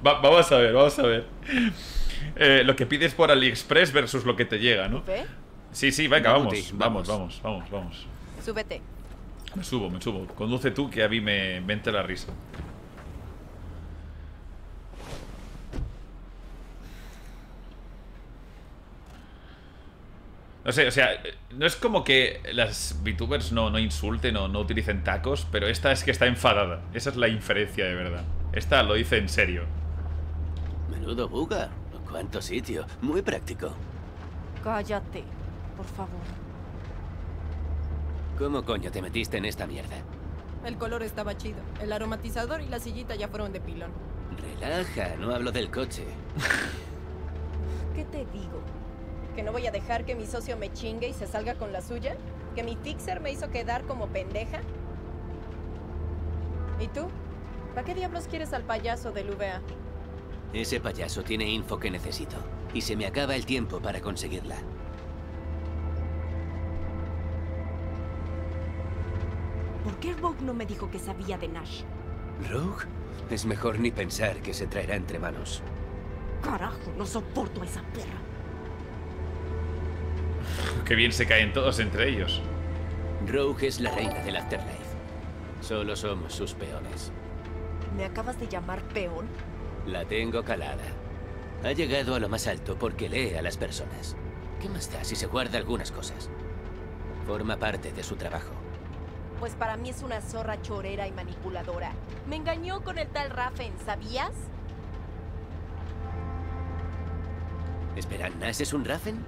Vamos a ver, vamos a ver. Lo que pides por AliExpress versus lo que te llega, ¿no? Sí, sí, venga, vamos. Súbete. Me subo. Conduce tú que a mí me entra la risa. No sé, o sea, no es como que las VTubers no insulten o no utilicen tacos, pero esta es que está enfadada. Esa es la inferencia de verdad. Esta lo dice en serio. Menudo buga. Cuánto sitio. Muy práctico. Cállate, por favor. ¿Cómo coño te metiste en esta mierda? El color estaba chido. El aromatizador y la sillita ya fueron de pilón. Relaja, no hablo del coche. ¿Qué te digo? ¿Que no voy a dejar que mi socio me chingue y se salga con la suya? ¿Que mi fixer me hizo quedar como pendeja? ¿Y tú? ¿Para qué diablos quieres al payaso del VA? Ese payaso tiene info que necesito. Y se me acaba el tiempo para conseguirla. ¿Por qué Rogue no me dijo que sabía de Nash? ¿Rogue? Es mejor ni pensar que se traerá entre manos. Carajo, no soporto a esa perra. Qué bien se caen todos entre ellos. Rogue es la reina del Afterlife. Solo somos sus peones. ¿Me acabas de llamar peón? La tengo calada. Ha llegado a lo más alto porque lee a las personas. ¿Qué más da si se guarda algunas cosas? Forma parte de su trabajo. Pues para mí es una zorra chorera y manipuladora. Me engañó con el tal Raffen, ¿sabías? Espera, ¿Nash es un Raffen?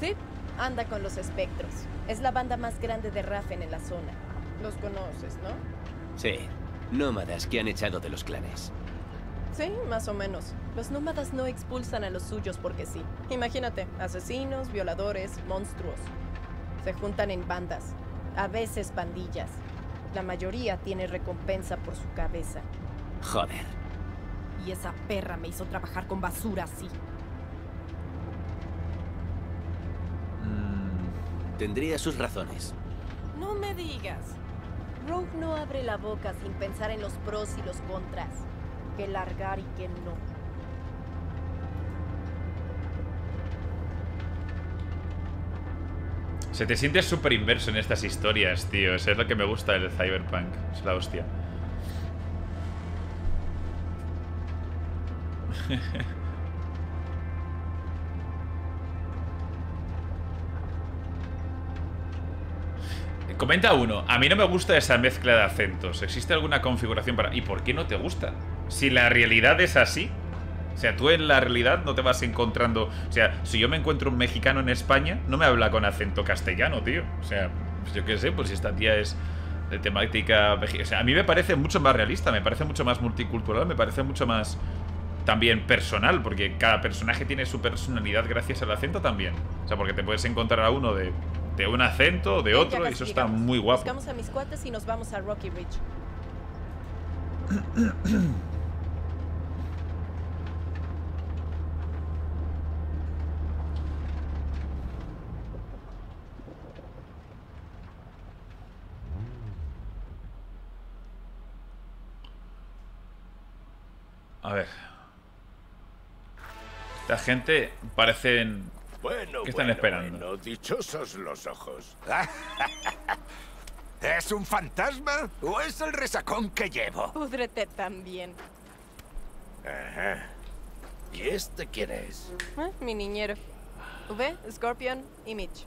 Sí, anda con los espectros. Es la banda más grande de Raffen en la zona. Los conoces, ¿no? Sí, nómadas que han echado de los clanes. Sí, más o menos. Los nómadas no expulsan a los suyos porque sí. Imagínate, asesinos, violadores, monstruos. Se juntan en bandas, a veces pandillas. La mayoría tiene recompensa por su cabeza. Joder. Y esa perra me hizo trabajar con basura así. Tendría sus razones. No me digas. Rogue no abre la boca sin pensar en los pros y los contras. Que largar y que no. Se te sientes súper inmerso en estas historias, tío. Eso es lo que me gusta del Cyberpunk. Es la hostia. Comenta uno. A mí no me gusta esa mezcla de acentos. ¿Existe alguna configuración para...? ¿Y por qué no te gusta? Si la realidad es así. O sea, tú en la realidad no te vas encontrando... O sea, si yo me encuentro un mexicano en España, no me habla con acento castellano, tío. O sea, pues yo qué sé, pues si esta tía es de temática... O sea, a mí me parece mucho más realista, me parece mucho más multicultural, me parece mucho más... También personal, porque cada personaje tiene su personalidad gracias al acento también. O sea, porque te puedes encontrar a uno de un acento, de otro, y eso está muy guapo. Buscamos a mis cuates y nos vamos a Rocky Ridge. A ver. Esta gente parecen... Bueno, ¿qué están esperando? Bueno, dichosos los ojos. ¿Es un fantasma o es el resacón que llevo? Púdrete también. Ajá. ¿Y este quién es? ¿Eh? Mi niñero. V, Scorpion y Mitch.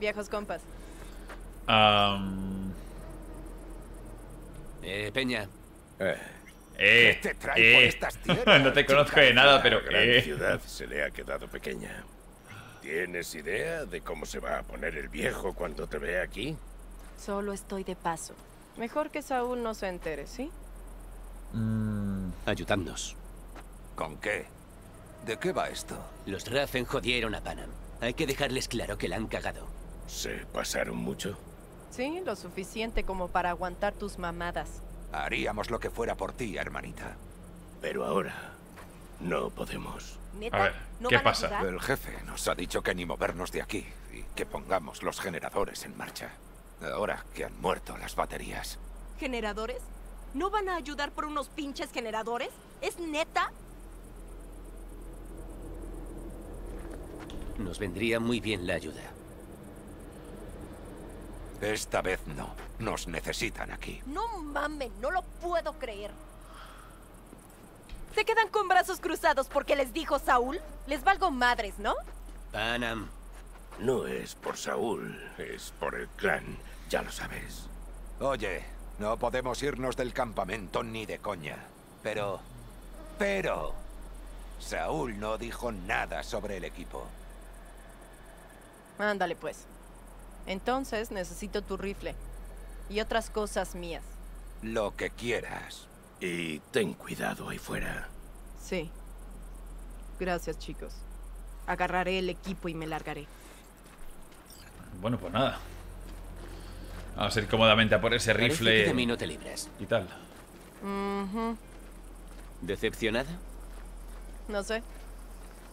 Viejos compas. Peña. ¿Qué te trae por estas tierras? No te conozco de nada, pero... La ciudad se le ha quedado pequeña. ¿Tienes idea de cómo se va a poner el viejo cuando te vea aquí? Solo estoy de paso. Mejor que Saúl no se entere, ¿sí? Ayudadnos. ¿Con qué? ¿De qué va esto? Los Raffen jodieron a Panam. Hay que dejarles claro que la han cagado. ¿Se pasaron mucho? Sí, lo suficiente como para aguantar tus mamadas. Haríamos lo que fuera por ti, hermanita. Pero ahora no podemos. A ver, ¿qué pasa? El jefe nos ha dicho que ni movernos de aquí y que pongamos los generadores en marcha. Ahora que han muerto las baterías. ¿Generadores? ¿No van a ayudar por unos pinches generadores? ¿Es neta? Nos vendría muy bien la ayuda. Esta vez no. Nos necesitan aquí. No mames, no lo puedo creer. ¿Se quedan con brazos cruzados porque les dijo Saúl? Les valgo madres, ¿no? Panam. No es por Saúl, es por el clan, ya lo sabes. Oye, no podemos irnos del campamento ni de coña. Pero... Saúl no dijo nada sobre el equipo. Ándale, pues. Entonces necesito tu rifle y otras cosas mías. Lo que quieras. Y ten cuidado ahí fuera. Sí. Gracias, chicos. Agarraré el equipo y me largaré. Bueno, pues nada. Vamos a ir cómodamente a por ese rifle. De mí no te libres. Y tal. ¿Decepcionada? No sé.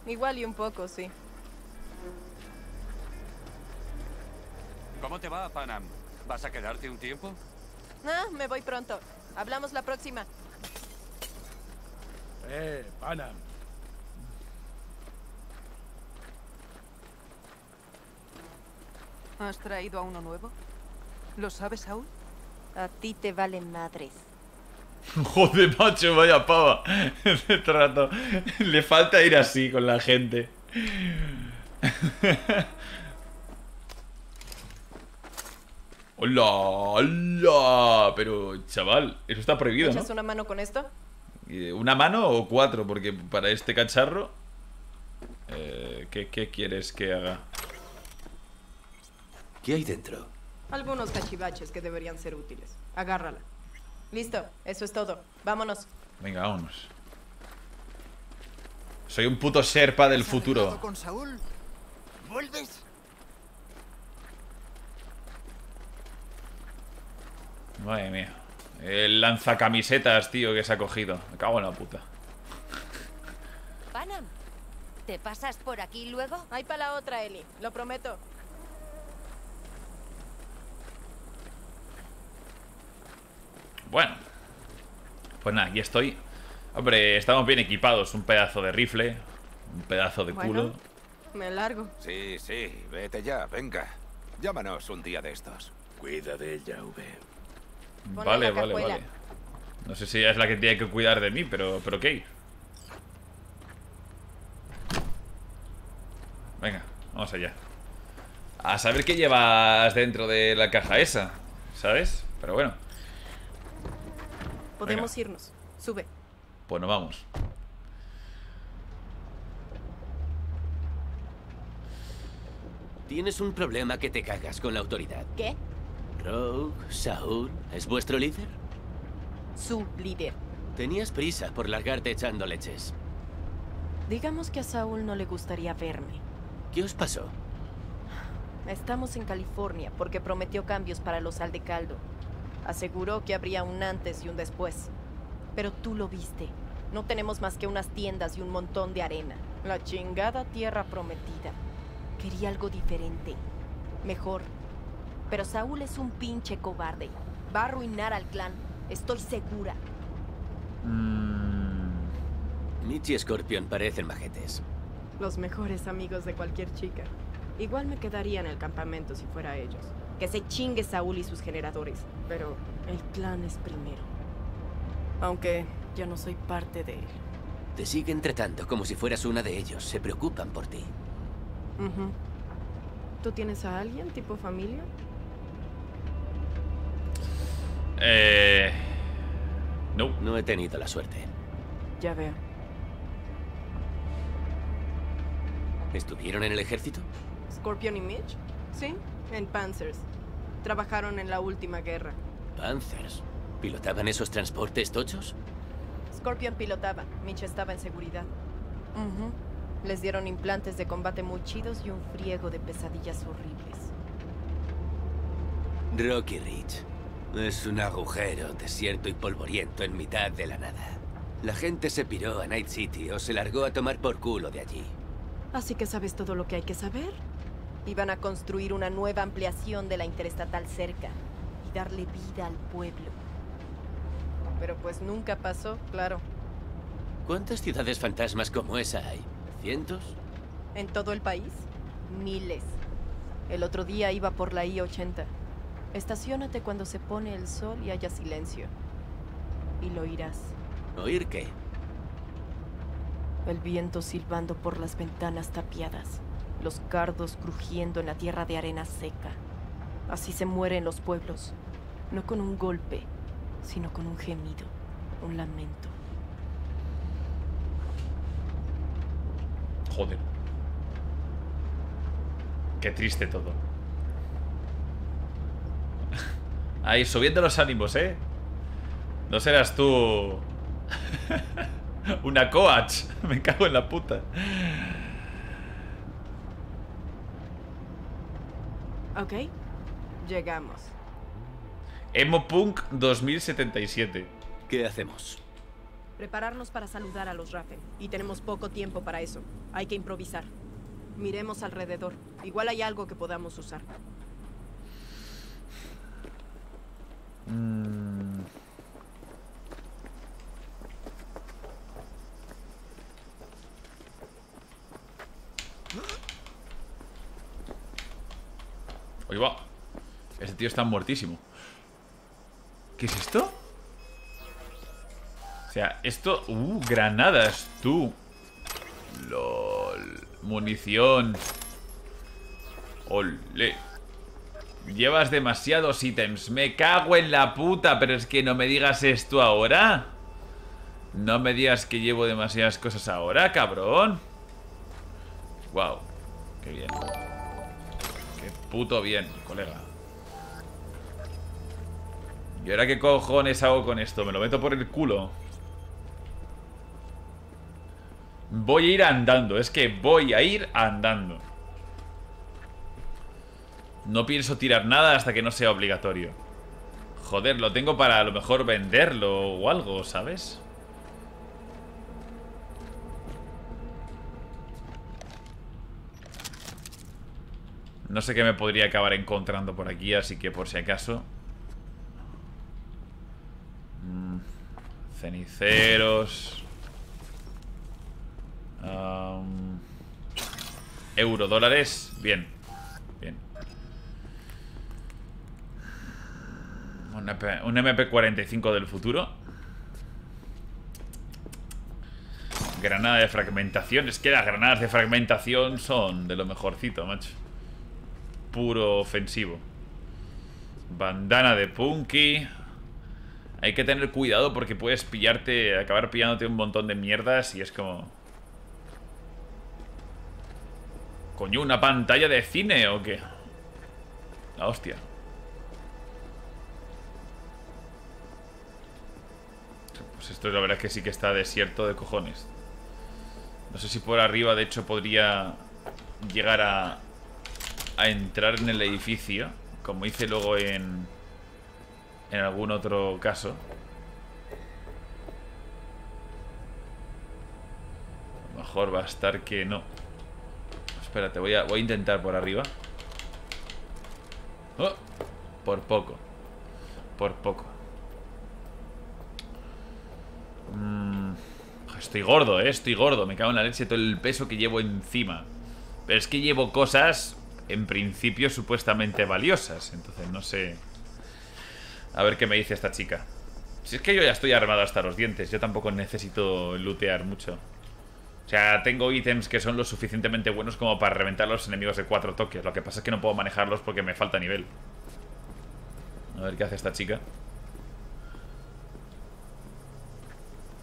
Igual y un poco, sí. ¿Cómo te va, Panam? ¿Vas a quedarte un tiempo? Ah, me voy pronto. Hablamos la próxima. Panam. ¿Has traído a uno nuevo? ¿Lo sabes aún? A ti te valen madres. Joder, macho, vaya pava. Ese trato. Le falta ir así con la gente. ¡Hola! ¡Hola! Pero, chaval, eso está prohibido, ¿no? ¿Echas una mano con esto? ¿Una mano o cuatro? Porque para este cacharro... ¿Qué quieres que haga? ¿Qué hay dentro? Algunos cachivaches que deberían ser útiles. Agárrala. Listo, eso es todo. Vámonos. Venga, vámonos. Soy un puto Sherpa del futuro. ¿Con Saúl? ¿Vuelves? Madre mía. El lanzacamisetas, tío, que se ha cogido. Me cago en la puta. Panam, ¿te pasas por aquí luego? Hay para la otra, Eli, lo prometo. Bueno, pues nada, aquí estoy. Hombre, estamos bien equipados. Un pedazo de rifle, un pedazo de culo. Me largo. Sí, sí, vete ya, venga. Llámanos un día de estos. Cuida de ella, V. Vale, vale, vale. No sé si ella es la que tiene que cuidar de mí, pero ¿qué? Venga, vamos allá. A saber qué llevas dentro de la caja esa, ¿sabes? Pero bueno. Podemos irnos, sube. Pues nos vamos. Tienes un problema que te cagas con la autoridad. ¿Qué? Rogue, Saúl, ¿es vuestro líder? Su líder. Tenías prisa por largarte echando leches. Digamos que a Saúl no le gustaría verme. ¿Qué os pasó? Estamos en California porque prometió cambios para los Aldecaldo. Aseguró que habría un antes y un después. Pero tú lo viste. No tenemos más que unas tiendas y un montón de arena. La chingada tierra prometida. Quería algo diferente. Mejor. Pero Saúl es un pinche cobarde. Va a arruinar al clan. Estoy segura. Mitch y Scorpion parecen majetes. Los mejores amigos de cualquier chica. Igual me quedaría en el campamento si fuera ellos. Que se chingue Saúl y sus generadores. Pero el clan es primero. Aunque yo no soy parte de él. Te siguen tratando como si fueras una de ellos. Se preocupan por ti. ¿Tú tienes a alguien tipo familia? No. No he tenido la suerte. Ya veo. ¿Estuvieron en el ejército? ¿Scorpion y Mitch? Sí. En Panzers. Trabajaron en la última guerra. ¿Panzers? ¿Pilotaban esos transportes tochos? Scorpion pilotaba, Mitch estaba en seguridad. Les dieron implantes de combate muy chidos y un friego de pesadillas horribles. Rocky Ridge. Es un agujero, desierto y polvoriento en mitad de la nada. La gente se piró a Night City o se largó a tomar por culo de allí. Así que sabes todo lo que hay que saber. Iban a construir una nueva ampliación de la interestatal cerca y darle vida al pueblo. Pero pues nunca pasó, claro. ¿Cuántas ciudades fantasmas como esa hay? ¿Cientos? ¿En todo el país? Miles. El otro día iba por la I-80. Estaciónate cuando se pone el sol y haya silencio. Y lo oirás. ¿Oír qué? El viento silbando por las ventanas tapiadas. Los cardos crujiendo en la tierra de arena seca. Así se mueren los pueblos. No con un golpe, sino con un gemido, un lamento. Joder. Qué triste todo. Ahí, subiendo los ánimos, ¿eh? No serás tú... una coach. Me cago en la puta. Ok, llegamos. Emopunk 2077. ¿Qué hacemos? Prepararnos para saludar a los Raffen. Y tenemos poco tiempo para eso. Hay que improvisar. Miremos alrededor. Igual hay algo que podamos usar. Oye, va. Este tío está muertísimo. ¿Qué es esto? O sea, esto... granadas, tú. LOL. Munición. Ole. Llevas demasiados ítems. Me cago en la puta. Pero es que no me digas esto ahora. No me digas que llevo demasiadas cosas ahora, cabrón. Wow, qué bien. Qué puto bien, colega. ¿Y ahora qué cojones hago con esto? Me lo meto por el culo. Voy a ir andando, es que voy a ir andando. No pienso tirar nada hasta que no sea obligatorio. Joder, lo tengo para a lo mejor venderlo o algo, ¿sabes? No sé qué me podría acabar encontrando por aquí, así que por si acaso. Ceniceros. Euro, dólares. Bien, bien. Un MP45 del futuro. Granada de fragmentación. Es que las granadas de fragmentación son de lo mejorcito, macho. Puro ofensivo. Bandana de Punky. Hay que tener cuidado porque puedes pillarte, acabar pillándote un montón de mierdas y es como... Coño, ¿una pantalla de cine o qué? La hostia. Pues esto la verdad es que sí que está desierto de cojones. No sé si por arriba de hecho podría llegar a entrar en el edificio, como hice luego en algún otro caso. A lo mejor va a estar que no. Espérate, voy a intentar por arriba. Oh, por poco. Por poco. Estoy gordo, estoy gordo. Me cago en la leche todo el peso que llevo encima. Pero es que llevo cosas, en principio, supuestamente valiosas. Entonces no sé. A ver qué me dice esta chica. Si es que yo ya estoy armado hasta los dientes. Yo tampoco necesito lootear mucho. O sea, tengo ítems que son lo suficientemente buenos como para reventar a los enemigos de 4 toques. Lo que pasa es que no puedo manejarlos porque me falta nivel. A ver qué hace esta chica.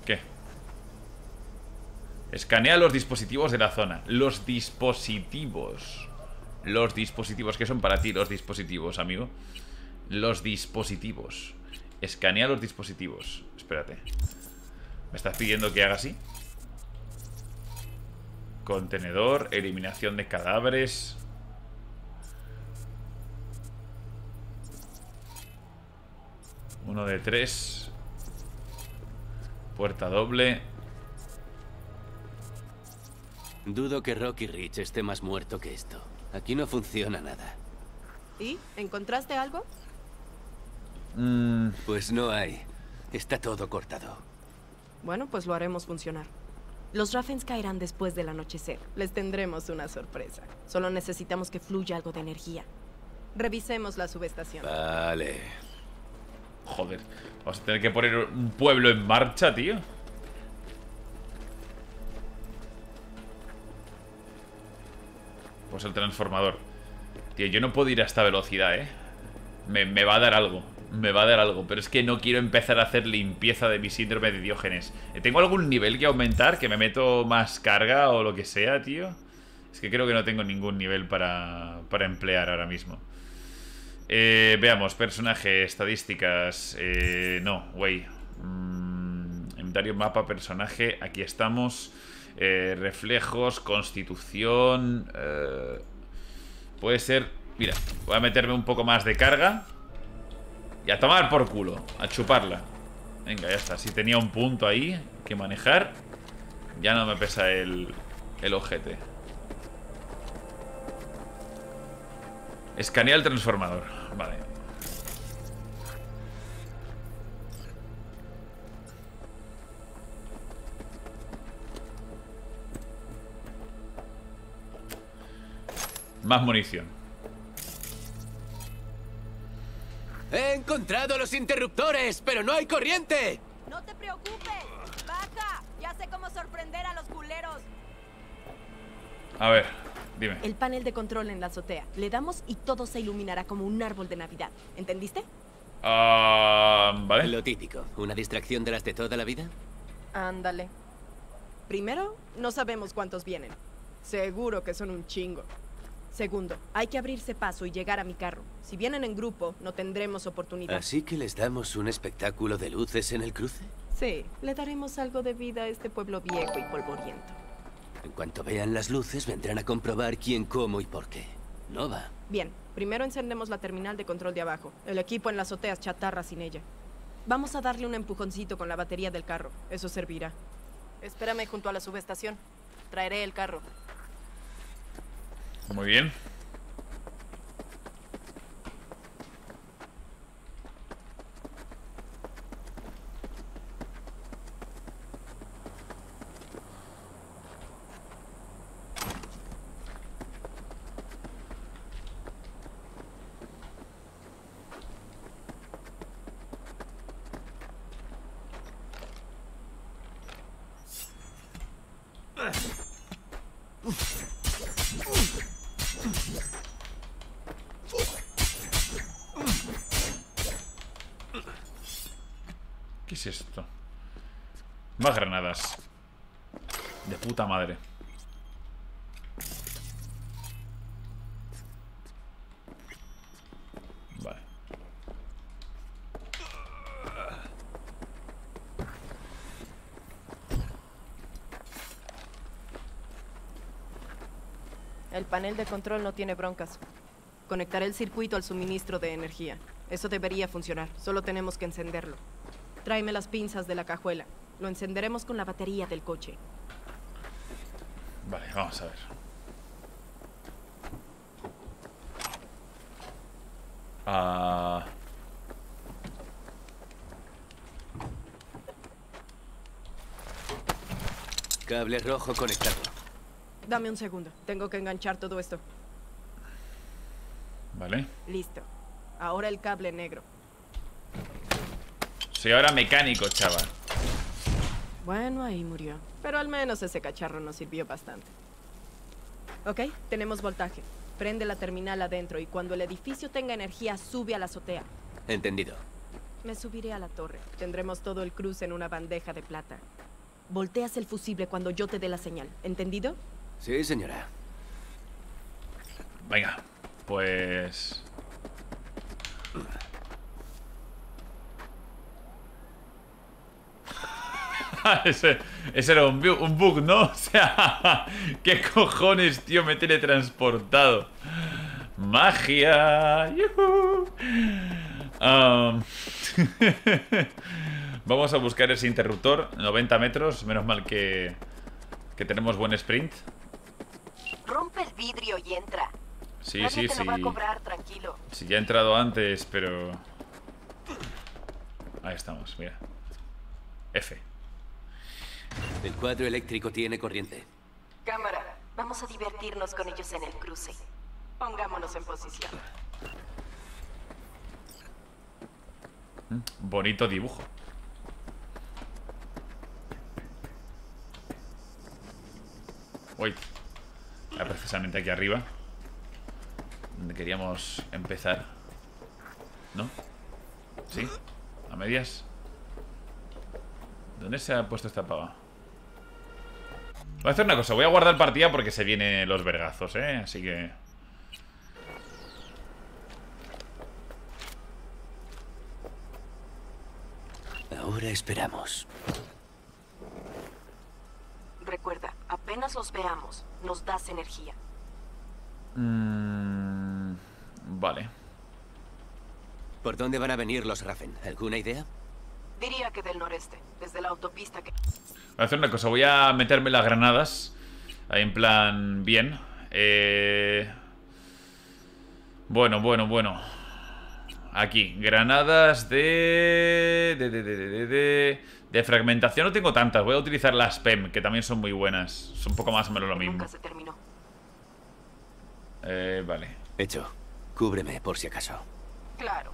¿Qué? Escanea los dispositivos de la zona. Los dispositivos. Los dispositivos. ¿Qué son para ti los dispositivos, amigo? Los dispositivos. Escanea los dispositivos. Espérate. ¿Me estás pidiendo que haga así? Contenedor, eliminación de cadáveres. Uno de 3. Puerta doble. Dudo que Rocky Ridge esté más muerto que esto. Aquí no funciona nada. ¿Y? ¿Encontraste algo? Pues no hay. Está todo cortado. Bueno, pues lo haremos funcionar. Los Raffens caerán después del anochecer. Les tendremos una sorpresa. Solo necesitamos que fluya algo de energía. Revisemos la subestación. Vale. Joder. Vamos a tener que poner un pueblo en marcha, tío. Pues el transformador. Tío, yo no puedo ir a esta velocidad, ¿eh? Me va a dar algo. Me va a dar algo, pero es que no quiero empezar a hacer limpieza de mi síndrome de Diógenes. ¿Tengo algún nivel que aumentar? ¿Que me meto más carga o lo que sea, tío? Es que creo que no tengo ningún nivel para emplear ahora mismo. Veamos, personaje, estadísticas. No, güey. Inventario, mapa, personaje. Aquí estamos. Reflejos, constitución. Puede ser... Mira, voy a meterme un poco más de carga. Y a tomar por culo, a chuparla. Venga, ya está, si tenía un punto ahí que manejar. Ya no me pesa el ojete. Escanea el transformador, vale. Más munición. He encontrado los interruptores, pero no hay corriente. No te preocupes, vaca. Ya sé cómo sorprender a los culeros. A ver, dime. El panel de control en la azotea. Le damos y todo se iluminará como un árbol de Navidad. ¿Entendiste? Vale. Lo típico. ¿Una distracción de las de toda la vida? Ándale. Primero, no sabemos cuántos vienen. Seguro que son un chingo. Segundo, hay que abrirse paso y llegar a mi carro. Si vienen en grupo, no tendremos oportunidad. ¿Así que les damos un espectáculo de luces en el cruce? Sí, le daremos algo de vida a este pueblo viejo y polvoriento. En cuanto vean las luces, vendrán a comprobar quién, cómo y por qué. ¿No va? Bien, primero encendemos la terminal de control de abajo. El equipo en las azoteas chatarra sin ella. Vamos a darle un empujoncito con la batería del carro. Eso servirá. Espérame junto a la subestación. Traeré el carro. Muy bien. Esto. Más granadas. De puta madre. Vale. El panel de control no tiene broncas. Conectaré el circuito al suministro de energía. Eso debería funcionar. Solo tenemos que encenderlo. Tráeme las pinzas de la cajuela. Lo encenderemos con la batería del coche. Vale, vamos a ver. Cable rojo conectado. Dame un segundo. Tengo que enganchar todo esto. Vale. Listo. Ahora el cable negro. Soy ahora mecánico, chaval. Bueno, ahí murió. Pero al menos ese cacharro nos sirvió bastante. Ok, tenemos voltaje. Prende la terminal adentro y cuando el edificio tenga energía, sube a la azotea. Entendido. Me subiré a la torre. Tendremos todo el cruce en una bandeja de plata. Volteas el fusible cuando yo te dé la señal. ¿Entendido? Sí, señora. Venga, pues... Ese era un bug, ¿no? O sea, ¿qué cojones, tío? Me he teletransportado. ¡Magia! ¡Yuhu! Vamos a buscar ese interruptor. 90 metros, menos mal que tenemos buen sprint. Rompe el vidrio y entra. Sí, nadie sí, te sí. Lo va a cobrar, tranquilo. Sí, ya he entrado antes, pero... Ahí estamos, mira. F. El cuadro eléctrico tiene corriente. Cámara, vamos a divertirnos con ellos en el cruce. Pongámonos en posición. Bonito dibujo. Uy, precisamente aquí arriba, donde queríamos empezar, ¿no? ¿Sí? ¿A medias? ¿Dónde se ha puesto esta pava? Voy a hacer una cosa, voy a guardar partida porque se vienen los vergazos, ¿eh? Así que... Ahora esperamos. Recuerda, apenas los veamos, nos das energía. Vale. ¿Por dónde van a venir los Raffen? ¿Alguna idea? Diría que del noreste, desde la autopista que... Voy a hacer una cosa, voy a meterme las granadas. Ahí en plan, bien. Bueno. Aquí, granadas de fragmentación no tengo tantas, voy a utilizar las PEM, que también son muy buenas. Son un poco más o menos lo mismo. Nunca se terminó. Vale. Hecho, cúbreme por si acaso. Claro.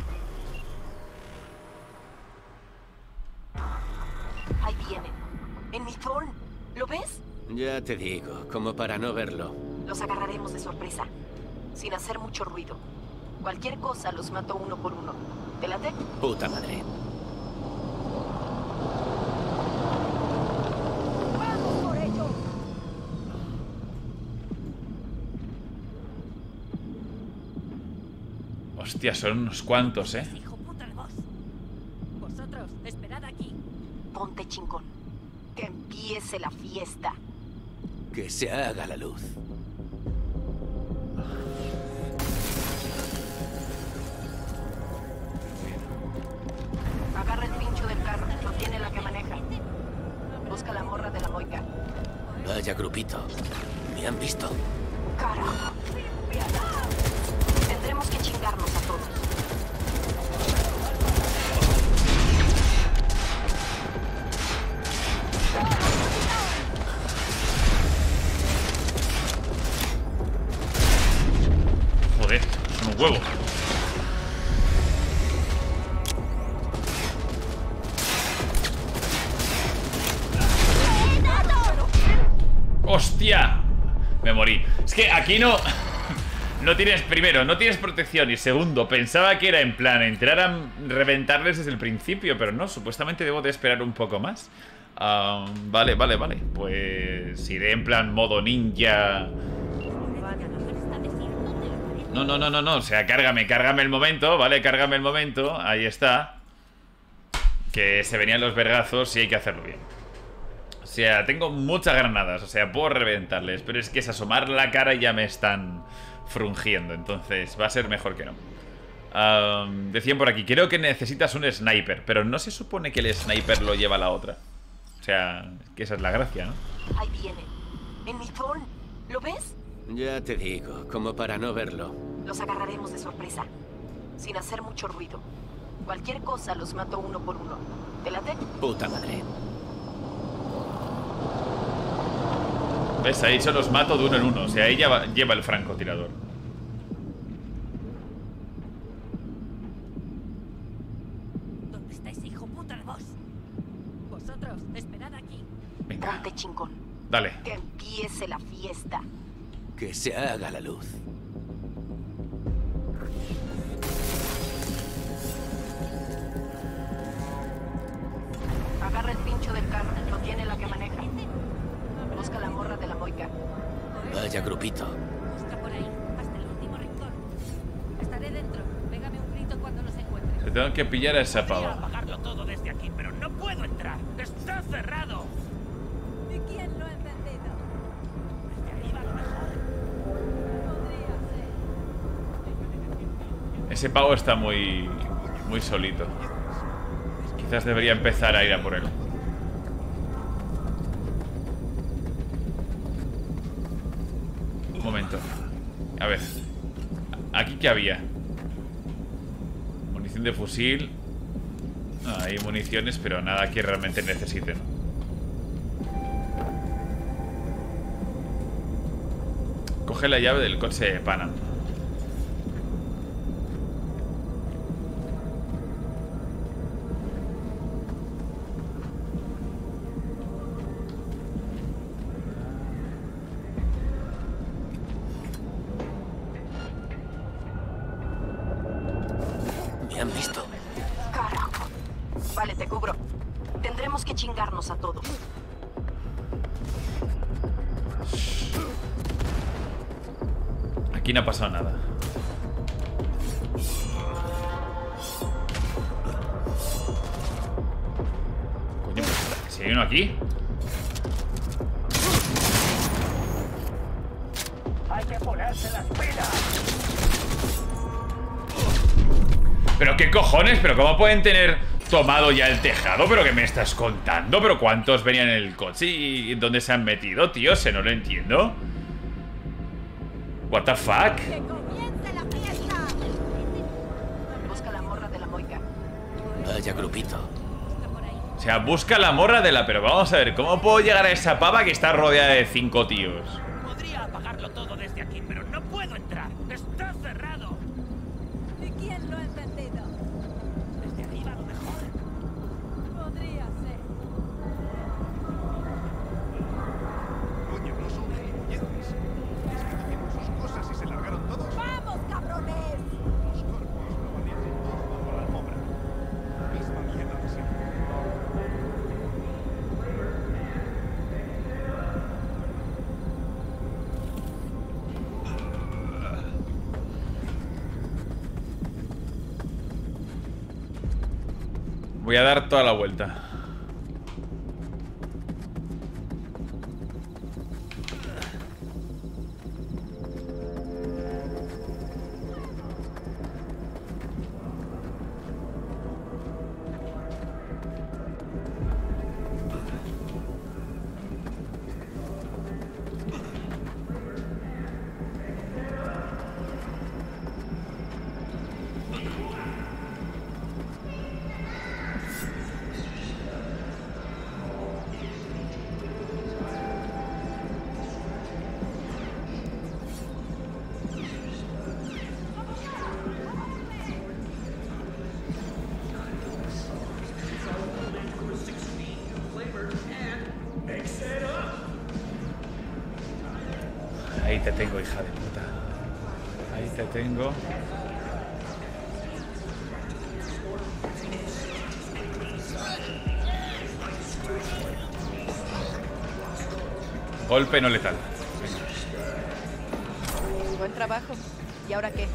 Ahí vienen. En mi Thorn. ¿Lo ves? Ya te digo, como para no verlo. Los agarraremos de sorpresa. Sin hacer mucho ruido. Cualquier cosa los mato uno por uno. ¿Te late? Puta madre. ¡Vamos por ello! Hostia, son unos cuantos, ¿eh? Hijo puta de vos. Vosotros, esperad aquí. Ponte chingón. Que empiece la fiesta. Que se haga la luz. Agarra el pincho del carro, lo tiene la que maneja. Busca la morra de la boica. Vaya grupito. Me han visto. Carajo. Tendremos que chingarnos a todos. Joder, son un huevo. ¡Hostia! Me morí. Es que aquí no... No tienes, primero, no tienes protección. Y segundo, pensaba que era en plan entrar a reventarles desde el principio. Pero no, supuestamente debo de esperar un poco más. Vale, vale, vale. Pues iré en plan modo ninja. No, no, no, no, no. O sea, cárgame, cárgame el momento. Vale, cárgame el momento, ahí está. Que se venían los vergazos y hay que hacerlo bien. O sea, tengo muchas granadas. O sea, puedo reventarles, pero es que es asomar la cara y ya me están... frungiendo, entonces va a ser mejor que no. Decían por aquí, creo que necesitas un sniper, pero no se supone que el sniper lo lleva a la otra. O sea, que esa es la gracia, ¿no? Ahí viene. En mi tron. ¿Lo ves? Ya te digo, como para no verlo. Los agarraremos de sorpresa, sin hacer mucho ruido. Cualquier cosa los mato uno por uno. ¿Te late? Puta madre. ¿Ves? Ahí yo los mato de uno en uno. O sea, ahí ya lleva el francotirador. ¿Dónde estáis, hijo puta de vos? Vosotros, esperad aquí. Venga. Ponte chingón. Dale. Que empiece la fiesta. Que se haga la luz. Agarra el pincho del carro. Lo tiene la que maneja. Busca la morra de la boica. Vaya grupito. Busca por ahí, hasta el último rincón. Estaré dentro. Pégame un grito cuando los encuentres. Te tengo que pillar a esa pava. Voy a apagarlo todo desde aquí, pero no puedo entrar. Está cerrado. ¿De quién lo ha entendido? Desde arriba a lo mejor. Podría ser. Ese pavo está muy solito. Quizás debería empezar a ir a por él. Un momento. A ver. ¿Aquí qué había? Munición de fusil. Ah, hay municiones, pero nada que realmente necesiten. Coge la llave del coche de Panam. Aquí no ha pasado nada. Coño, si hay uno aquí. Hay que ponerse las pilas. Pero qué cojones, pero cómo pueden tener tomado ya el tejado, pero qué me estás contando, pero cuántos venían en el coche y dónde se han metido, tío, se no lo entiendo. What the fuck? Que comience la fiesta. Busca la morra de la boica. Vaya grupito. O sea, busca la morra de la... Pero vamos a ver, ¿cómo puedo llegar a esa pava que está rodeada de 5 tíos? Podría apagarlo todo desde aquí, pero no puedo entrar. Está cerrado. ¿De quién lo ha entendido? Desde arriba a lo mejor. Podría ser. Voy a dar toda la vuelta. Golpe no letal. Venga. Buen trabajo. ¿Y ahora qué?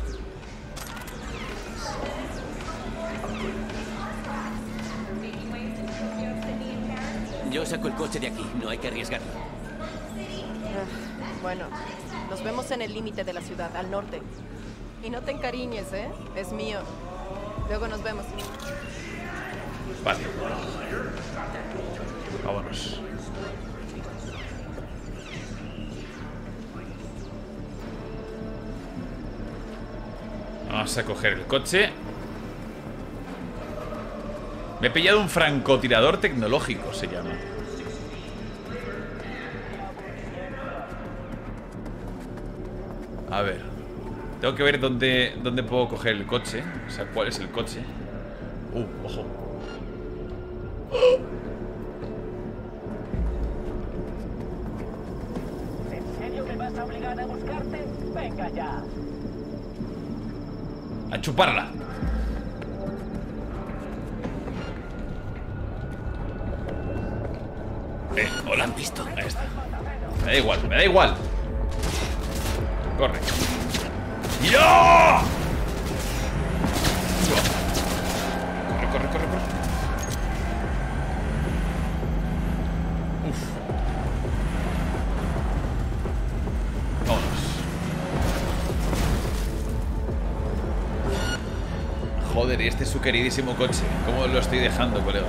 Yo saco el coche de aquí. No hay que arriesgarlo. Bueno, nos vemos en el límite de la ciudad, al norte. Y no te encariñes, ¿eh? Es mío. Luego nos vemos. Vale. Vámonos. Vamos a coger el coche. Me he pillado un francotirador tecnológico, se llama. A ver. Tengo que ver dónde puedo coger el coche. O sea, cuál es el coche. Ojo. ¿En serio me vas a obligar a buscarte? Venga ya. A chuparla. Hola, han visto. Ahí está. Me da igual, me da igual. Corre. ¡Yo! Corre, corre, corre, corre. Uf. Vámonos. Joder, y este es su queridísimo coche. ¿Cómo lo estoy dejando, colega?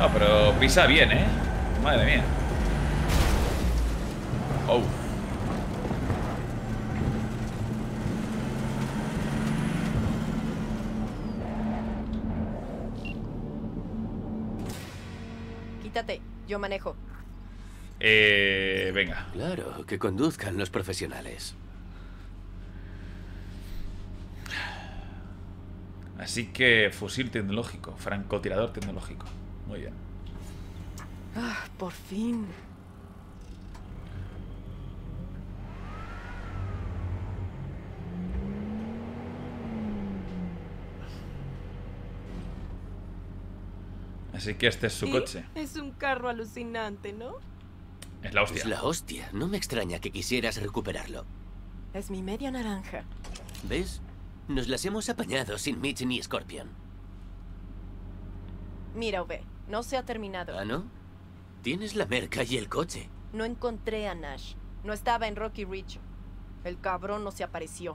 Ah, pero pisa bien, ¿eh? Madre mía. Oh. Quítate, yo manejo. Venga. Claro, que conduzcan los profesionales. Así que fusil tecnológico, francotirador tecnológico. Muy bien. Ah, por fin. Así que este es su coche. Es un carro alucinante, ¿no? Es la hostia. Es la hostia. No me extraña que quisieras recuperarlo. Es mi media naranja. ¿Ves? Nos las hemos apañado sin Mitch ni Scorpion. Mira, V, no se ha terminado. ¿Ah, no? Tienes la merca y el coche. No encontré a Nash. No estaba en Rocky Ridge. El cabrón no se apareció.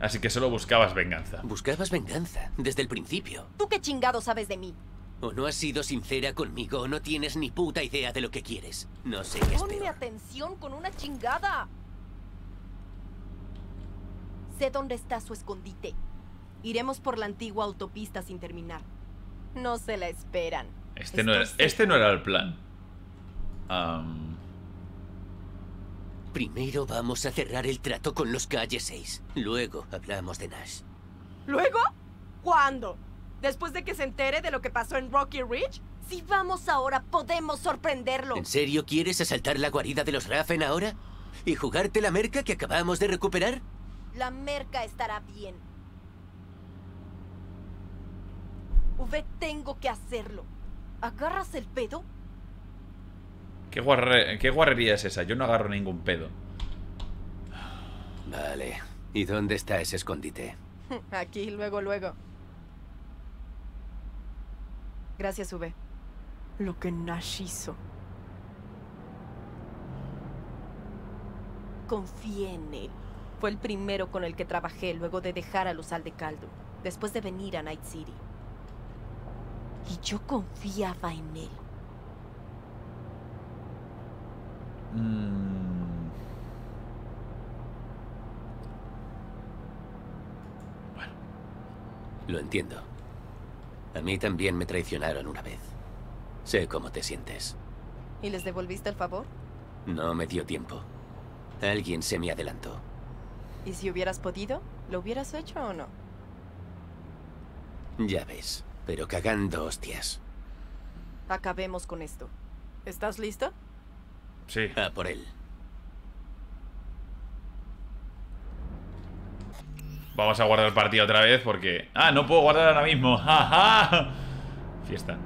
Así que solo buscabas venganza. Buscabas venganza, desde el principio. ¿Tú qué chingado sabes de mí? O no has sido sincera conmigo, o no tienes ni puta idea de lo que quieres. No sé qué es peor. ¡Ponme atención con una chingada! Sé dónde está su escondite. Iremos por la antigua autopista sin terminar. No se la esperan. Este no era el plan. Primero vamos a cerrar el trato con los Calle 6. Luego hablamos de Nash. ¿Luego? ¿Cuándo? ¿Después de que se entere de lo que pasó en Rocky Ridge? Si vamos ahora, podemos sorprenderlo. ¿En serio quieres asaltar la guarida de los Raffen ahora? ¿Y jugarte la merca que acabamos de recuperar? La merca estará bien. V, tengo que hacerlo. ¿Agarras el pedo? ¿Qué guarrería es esa? Yo no agarro ningún pedo. Vale, ¿Y dónde está ese escondite? Aquí, luego, luego. Gracias, V. Lo que Nash hizo. Confié en él. Fue el primero con el que trabajé luego de dejar a los Aldecaldo, después de venir a Night City. Y yo confiaba en él. Bueno. Lo entiendo. A mí también me traicionaron una vez. Sé cómo te sientes. ¿Y les devolviste el favor? No me dio tiempo. Alguien se me adelantó. ¿Y si hubieras podido? ¿Lo hubieras hecho o no? Ya ves, pero cagando hostias. Acabemos con esto. ¿Estás listo? Sí. A por él. Vamos a guardar partida otra vez porque... ¡Ah, no puedo guardar ahora mismo! ¡Ja! Fiesta.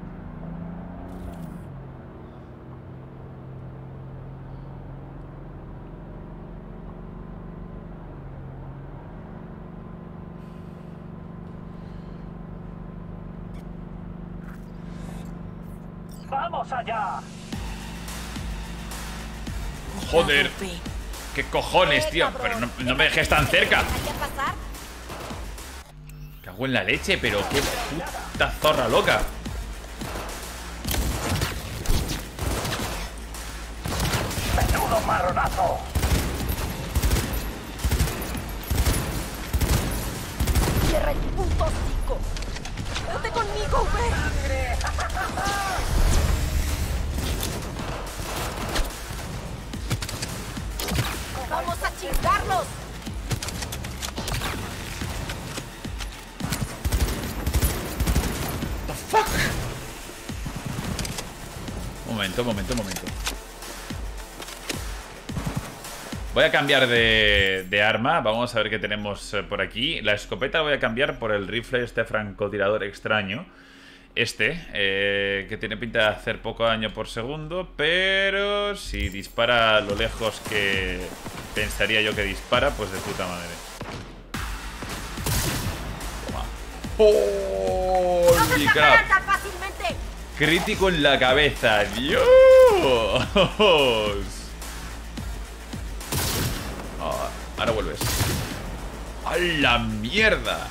¡Vamos allá! ¡Joder! ¡Qué cojones, tío! Pero no me dejes tan cerca. Cago en la leche, pero qué puta zorra loca. ¡Menudo marronazo! ¡Cierra el puto hocico! ¡Vete conmigo, güey! ¡Vamos a chingarlos! The fuck? Momento. Voy a cambiar de arma. Vamos a ver qué tenemos por aquí. La escopeta la voy a cambiar por el rifle, este francotirador extraño. Este, que tiene pinta de hacer poco daño por segundo, pero si dispara a lo lejos que pensaría yo que dispara, pues de puta madre. Toma. ¡Holy crap! Crítico en la cabeza, ¡Dios! Oh, ahora vuelves. ¡A la mierda!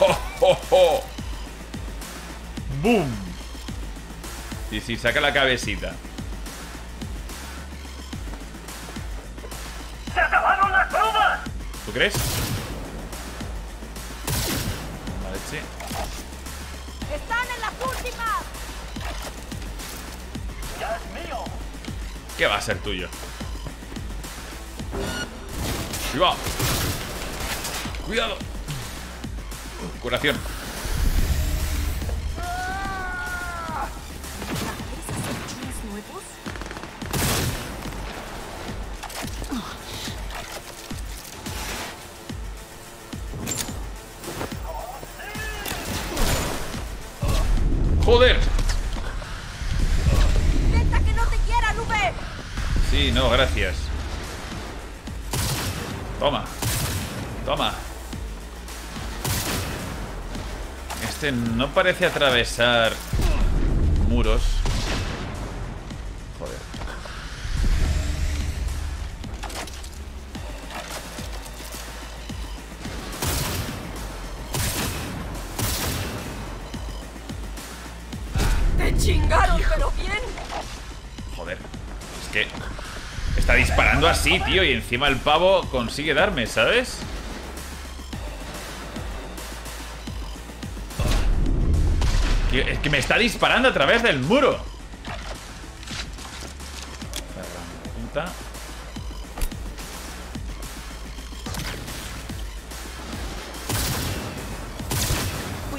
¡Oh, oh, oh! ¡Boom! Y si saca la cabecita. ¡Se acabaron las pruebas! ¿Tú crees? La leche. ¡Están en las últimas! ¡Ya es mío! ¿Qué va a ser tuyo? ¡Cuidado! ¡Cuidado! Curación. ¡Joder! Intenta que no te quieran, V. Sí, no, gracias. Toma. Este no parece atravesar muros. Joder. Te chingaron, pero bien. Joder, es que está disparando así, tío, y encima el pavo consigue darme, ¿sabes? Es que me está disparando a través del muro. Puta.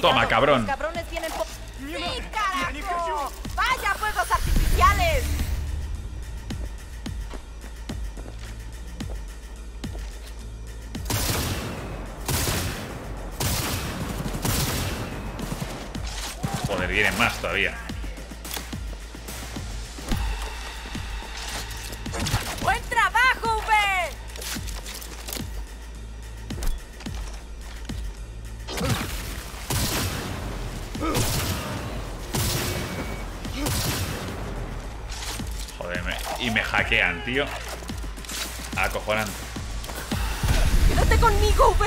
Toma, cabrón. ¡Sí, carajo! ¡Vaya fuegos artificiales! Joder, vienen más todavía. ¡Buen trabajo, V! Joder, y me hackean, tío. Acojonante. ¡Quédate conmigo, V!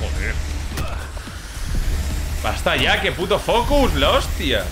Joder. ¡Basta ya! ¡Qué puto focus! ¡La hostia!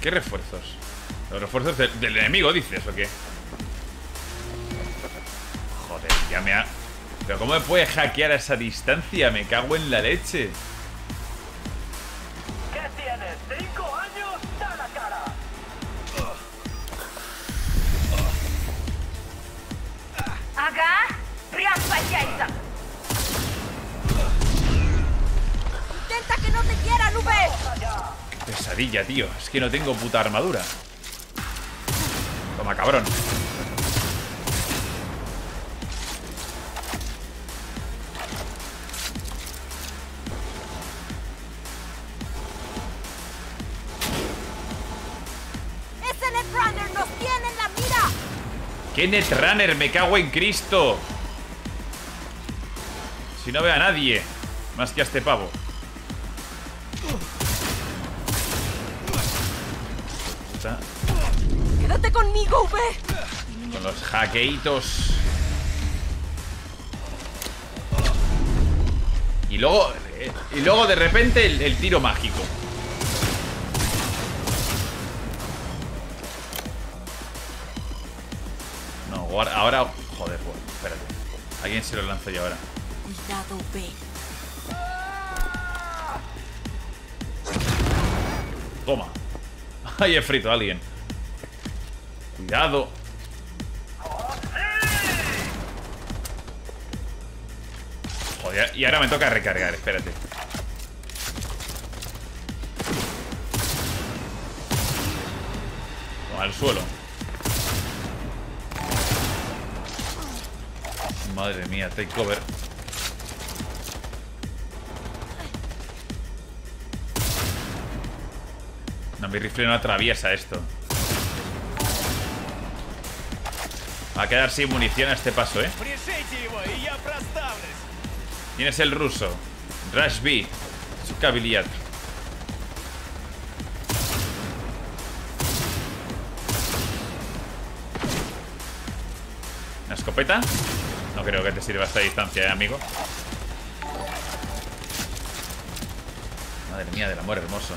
¿Qué refuerzos? ¿Los refuerzos del enemigo, dices, o qué? Joder, ya me ha... ¿Pero cómo me puede hackear a esa distancia? Me cago en la leche. ¿Qué tienes? ¿5 años? ¡Da la cara! ¡Intenta que no te quieran, V! Pesadilla, tío. Es que no tengo puta armadura. Toma, cabrón. ¡Ese Netrunner nos tiene en la mira! ¡Qué Netrunner! ¡Me cago en Cristo! Si no veo a nadie, más que a este pavo. ¡Quédate conmigo, V! Con los hackeitos. Y luego de repente el tiro mágico. No, ahora... Joder, bueno, espérate. ¿A quién se lo lanzo yo ahora? Cuidado, V. Toma. Ahí he frito a alguien. Cuidado. Joder, y ahora me toca recargar, espérate. Toma, al suelo. Madre mía, take cover. No, mi rifle no atraviesa esto. Va a quedar sin munición a este paso, ¿eh? ¿Quién es el ruso? Rush B. Su habilidad. ¿Una escopeta? No creo que te sirva a esta distancia, ¿eh, amigo? Madre mía, del amor hermoso.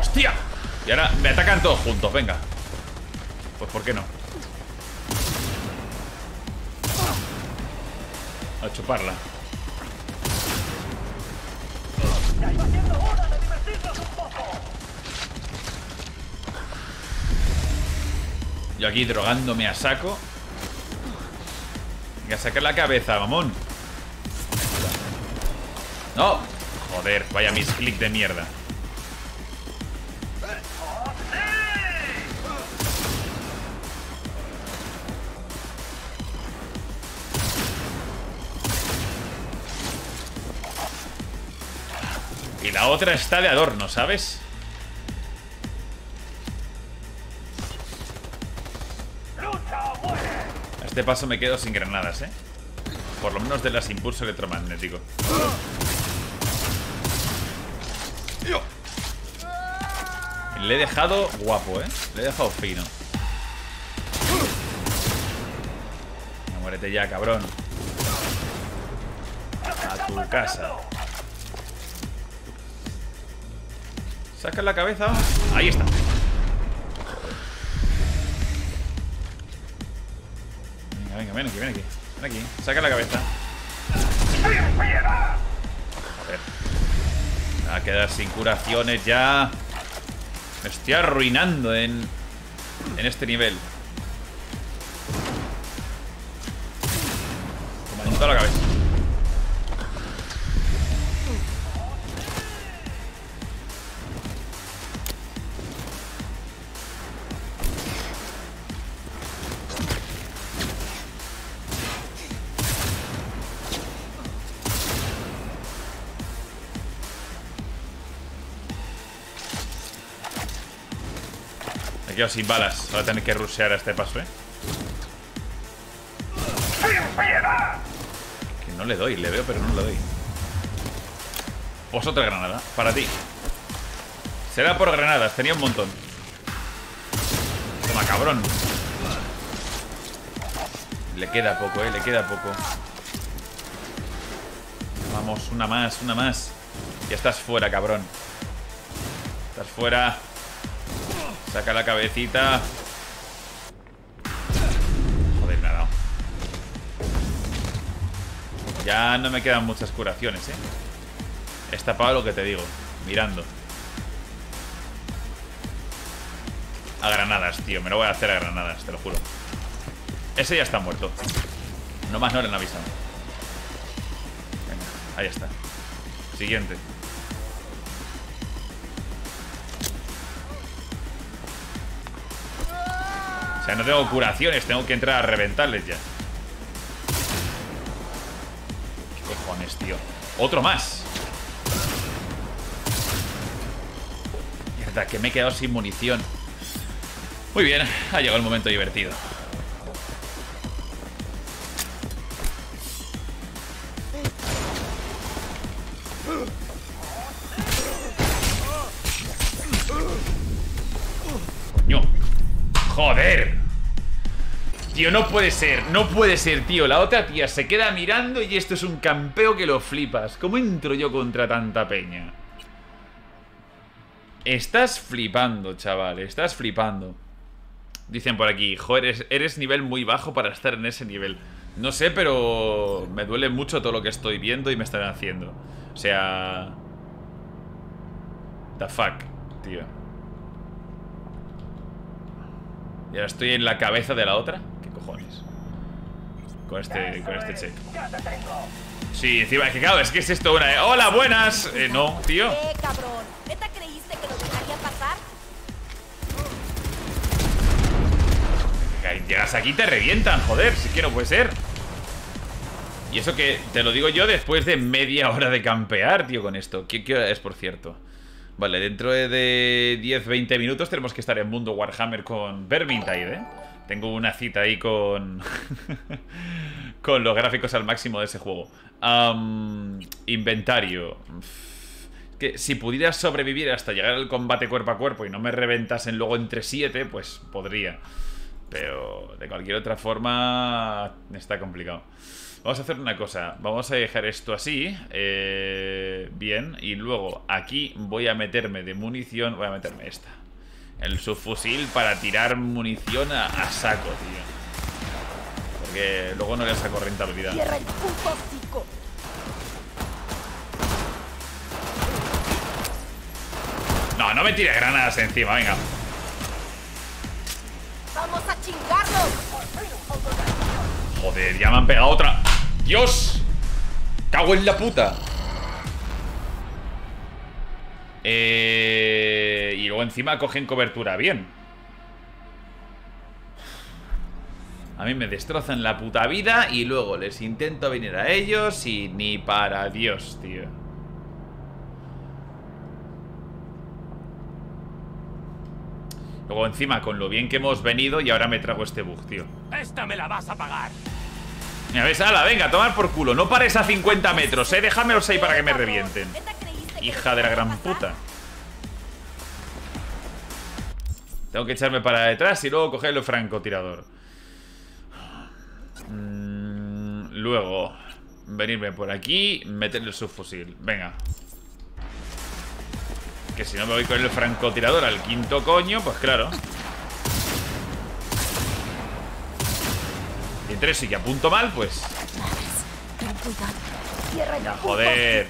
¡Hostia! Y ahora me atacan todos juntos, venga. Pues ¿por qué no? A chuparla. Yo aquí drogándome a saco. Voy a sacar la cabeza, mamón. ¡No! Joder, vaya mis clics de mierda. Y la otra está de adorno, ¿sabes? A este paso me quedo sin granadas, ¿eh? Por lo menos de las impulso electromagnético. Le he dejado guapo, ¿eh? Le he dejado fino. No, muérete ya, cabrón. A tu casa. Saca la cabeza. Ahí está. Venga, venga, ven aquí, ven aquí. Ven aquí. Saca la cabeza. Joder. Me va a quedar sin curaciones ya. Me estoy arruinando en este nivel. Me ha montado la cabeza. quedo sin balas. Ahora tener que rushear a este paso, ¿eh? Que no le doy, le veo, pero no le doy. Pues otra granada, para ti. Será por granadas, tenía un montón. Toma, cabrón. Le queda poco, le queda poco. Vamos, una más, una más. Ya estás fuera, cabrón. Estás fuera. Saca la cabecita. Joder, me ha dado. Ya no me quedan muchas curaciones, eh. He tapado lo que te digo, mirando. A granadas, tío, me lo voy a hacer a granadas, te lo juro. Ese ya está muerto. Nomás no le han avisado. Venga, ahí está. Siguiente. O sea, no tengo curaciones, tengo que entrar a reventarles ya. ¿Qué cojones, tío? ¡Otro más! Mierda, que me he quedado sin munición. Muy bien, ha llegado el momento divertido. ¡Joder! Tío, no puede ser, no puede ser, tío. La otra tía se queda mirando y esto es un campeo que lo flipas. ¿Cómo entro yo contra tanta peña? Estás flipando, chaval, estás flipando. Dicen por aquí, joder, eres nivel muy bajo para estar en ese nivel. No sé, pero me duele mucho todo lo que estoy viendo y me están haciendo. O sea... The fuck, tío. Y ahora estoy en la cabeza de la otra. ¿Qué cojones? Con este check. Sí, encima, es que claro, es que es esto una... ¡Hola, buenas! No, tío. Cabrón, ¿neta creíste que lo dejaría pasar? Llegas aquí y te revientan, joder. Si que no puede ser. Y eso que te lo digo yo después de media hora de campear, tío, con esto. ¿Qué hora es, por cierto? Vale, dentro de 10-20 minutos tenemos que estar en Mundo Warhammer con Vermintide, ¿eh? Tengo una cita ahí con... con los gráficos al máximo de ese juego. Inventario. Que si pudieras sobrevivir hasta llegar al combate cuerpo a cuerpo y no me reventasen luego entre 7, pues podría. Pero de cualquier otra forma está complicado. Vamos a hacer una cosa, vamos a dejar esto así, bien, y luego aquí voy a meterme de munición, voy a meterme esta, el subfusil para tirar munición a saco, tío, porque luego no le saco rentabilidad. No, no me tire granadas encima, venga. Vamos a chingarnos. Joder, ya me han pegado otra. ¡Dios! ¡Cago en la puta! Y luego encima cogen cobertura. Bien. A mí me destrozan la puta vida y luego les intento venir a ellos y ni para Dios, tío. Luego encima con lo bien que hemos venido y ahora me trago este bug, tío. Esta me la vas a pagar. Mira, ves, ala, venga, a tomar por culo. No pares a 50 metros, eh. Déjamelos ahí para que me revienten. Hija de la gran puta. Tengo que echarme para detrás y luego coger el francotirador. Luego venirme por aquí, meter el subfusil. Venga. Que si no me voy con el francotirador al quinto coño, pues claro. Y tres y que apunto mal, pues. Venga, joder.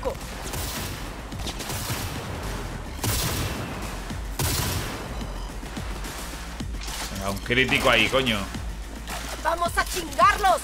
Venga, un crítico ahí, coño. Vamos a chingarlos.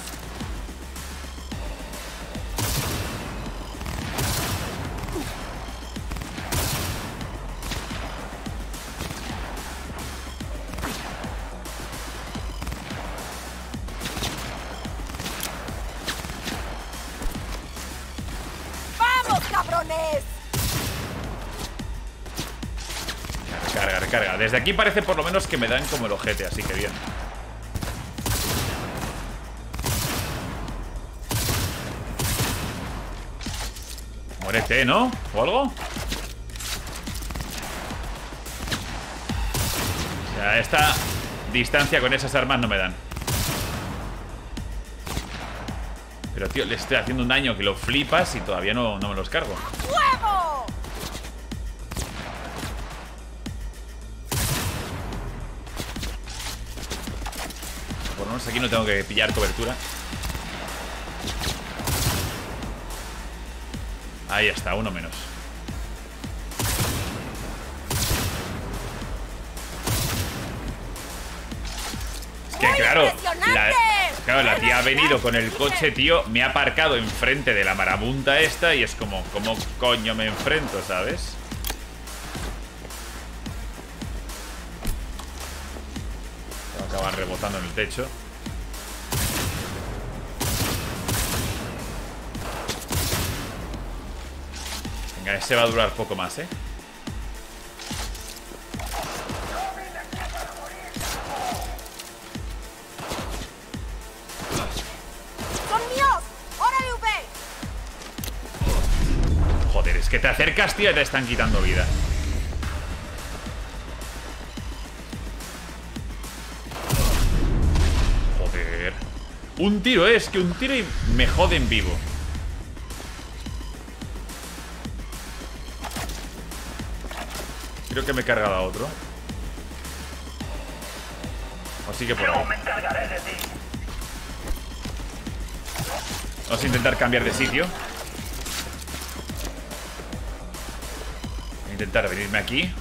recarga, recarga. Desde aquí parece por lo menos que me dan como el ojete, así que bien. Muérete, ¿no? ¿O algo? Ya, esta distancia con esas armas no me dan. Pero, tío, le estoy haciendo un daño que lo flipas y todavía no me los cargo. ¡Fuego! Por lo menos aquí no tengo que pillar cobertura. Ahí está, uno menos. Es que claro, la tía ha venido con el coche, tío. Me ha aparcado enfrente de la marabunta esta. Y es como, ¿cómo coño me enfrento, sabes? Se va a acabar rebotando en el techo. Venga, ese va a durar poco más, ¿eh? Que te acercas, tío, y te están quitando vida. Joder. Un tiro, es que un tiro y me joden vivo. Creo que me he cargado a otro. Así que por ahí. Vamos a intentar cambiar de sitio. Intentar venirme aquí.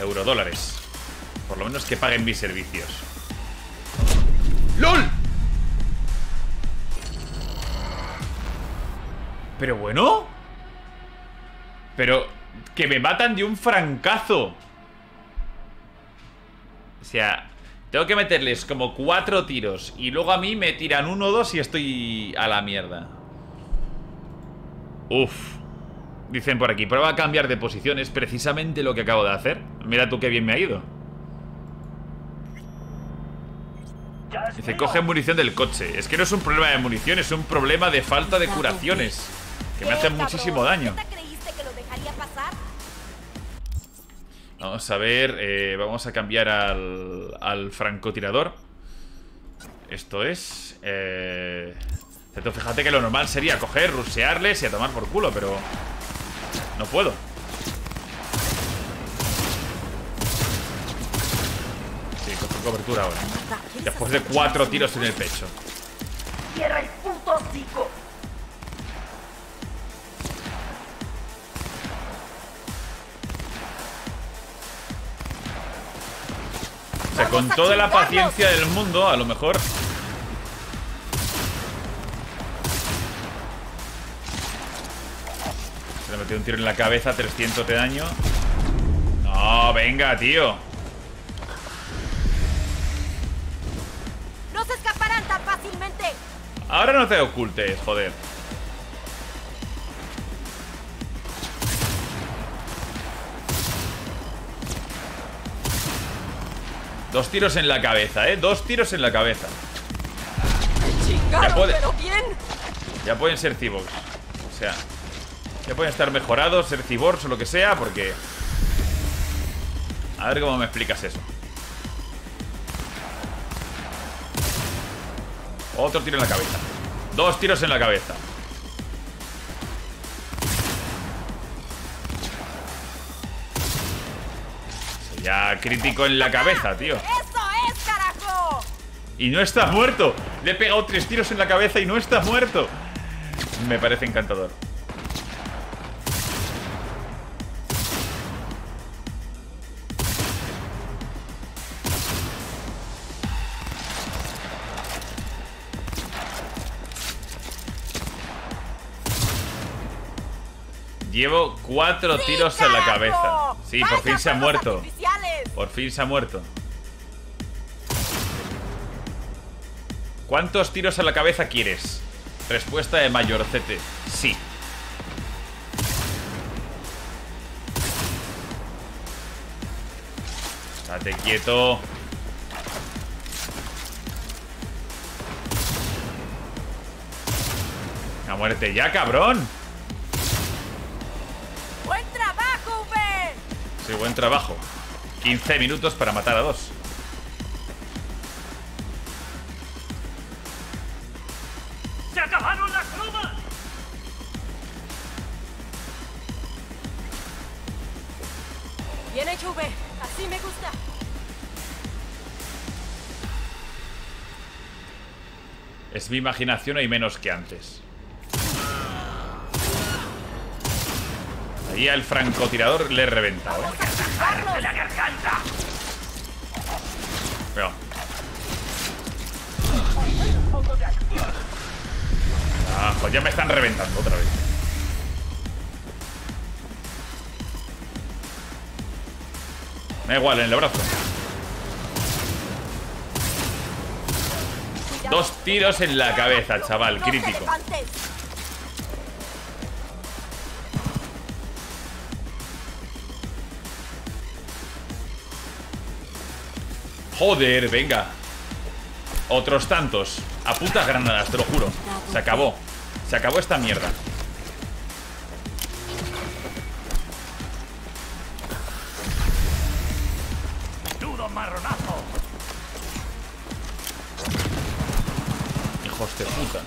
Eurodólares. Por lo menos que paguen mis servicios. ¡LOL! Pero bueno. Pero que me matan de un francazo. O sea, tengo que meterles como 4 tiros y luego a mí me tiran 1 o 2 y estoy a la mierda. Uf. Dicen por aquí, prueba a cambiar de posición. Es precisamente lo que acabo de hacer. Mira tú qué bien me ha ido. Dice, coge munición del coche. Es que no es un problema de munición, es un problema de falta de curaciones, que me hacen muchísimo daño. Vamos a ver, vamos a cambiar al francotirador. Esto es... Entonces, fíjate que lo normal sería coger, rusearles y a tomar por culo, pero... no puedo. Sí, cojo cobertura ahora. Después de 4 tiros en el pecho. ¡Cierra el puto hocico! O sea, con toda la paciencia del mundo, a lo mejor... Se le metió un tiro en la cabeza, 300 de daño. No, venga, tío. No se escaparán tan fácilmente. Ahora no te ocultes, joder. Dos tiros en la cabeza, ¿eh? Dos tiros en la cabeza. Chicaros, pero bien. Ya pueden ser T-Box. O sea... ya pueden estar mejorados, ser cyborgs o lo que sea, porque... a ver cómo me explicas eso. Otro tiro en la cabeza. 2 tiros en la cabeza. Sería crítico en la cabeza, tío. ¡Eso es, carajo! Y no está muerto. Le he pegado 3 tiros en la cabeza y no está muerto. Me parece encantador. Llevo 4 tiros en la cabeza. Sí, por fin se ha muerto. Por fin se ha muerto. ¿Cuántos tiros en la cabeza quieres? Respuesta de Mayorcete. Sí. Date quieto. ¡A muerte ya, cabrón! ¡Buen trabajo, V! Sí, buen trabajo. 15 minutos para matar a dos. ¡Se acabaron las plumas! Bien hecho, V. Así me gusta. Es mi imaginación, hay menos que antes. Y al francotirador le he reventado, ¿eh? Pero... ah, pues ya me están reventando otra vez. Me da igual, en el brazo. Dos tiros en la cabeza, chaval, crítico. Joder, venga. Otros tantos. A putas granadas, te lo juro. Se acabó. Se acabó esta mierda. Duro marronazo. Hijos de puta.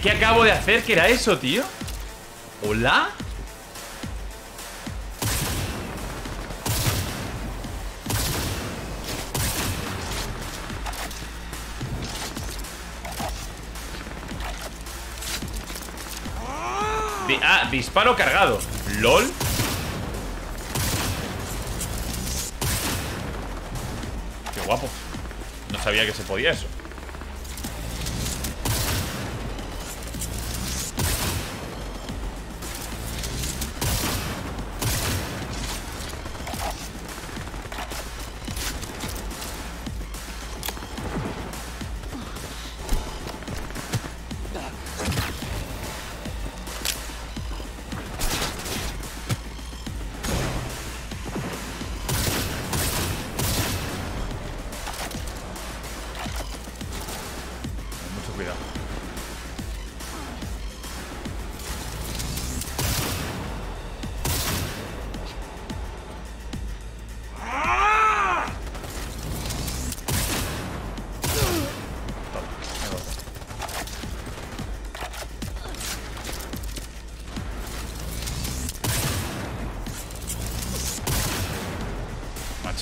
¿Qué acabo de hacer? ¿Qué era eso, tío? ¿Hola? Ah, disparo cargado. ¿Lol? Qué guapo. No sabía que se podía eso.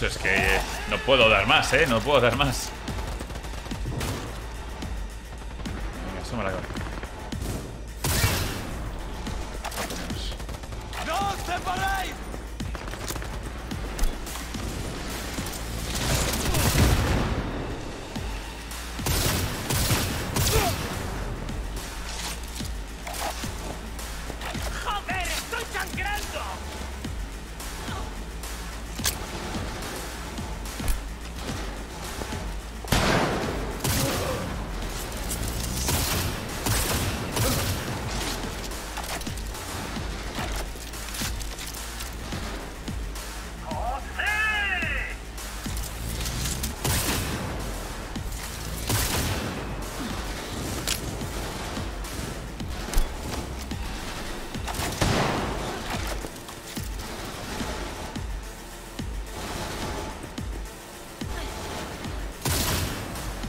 Es que no puedo dar más, ¿eh? No puedo dar más. Venga, eso me la acabo. ¡No os separéis! ¡Joder, estoy sangrando!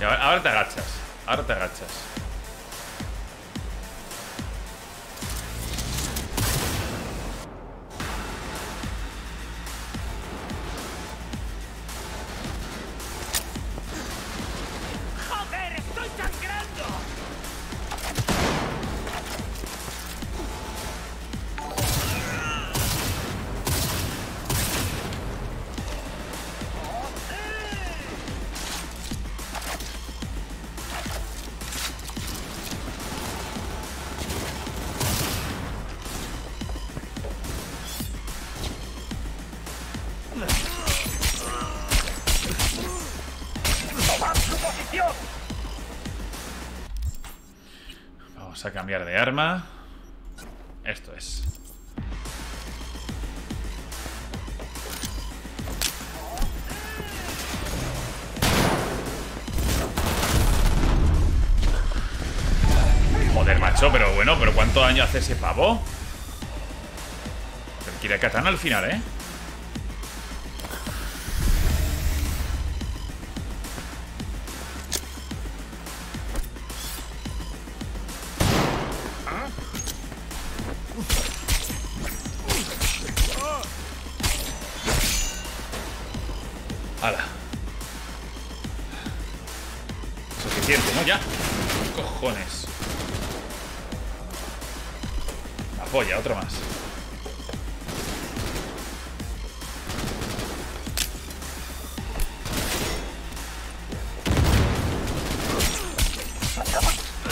Ahora te agachas. Ahora te agachas. A cambiar de arma. Esto es. Joder, macho, pero bueno, pero ¿cuánto daño hace ese pavo? Requiere katana al final, ¿eh?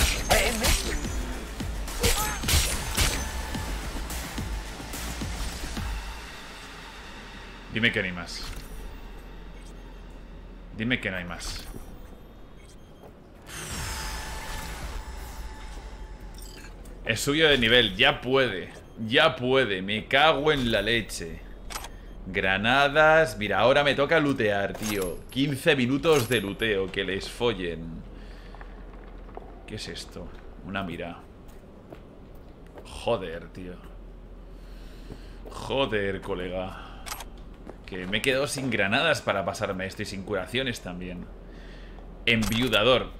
Dime que no hay más. Dime que no hay más. He subido de nivel. Ya puede. Ya puede. Me cago en la leche. Granadas. Mira, ahora me toca lootear, tío. 15 minutos de looteo. Que les follen. ¿Qué es esto? Una mira. Joder, tío. Joder, colega. Que me he quedado sin granadas para pasarme esto. Y sin curaciones también. Enviudador.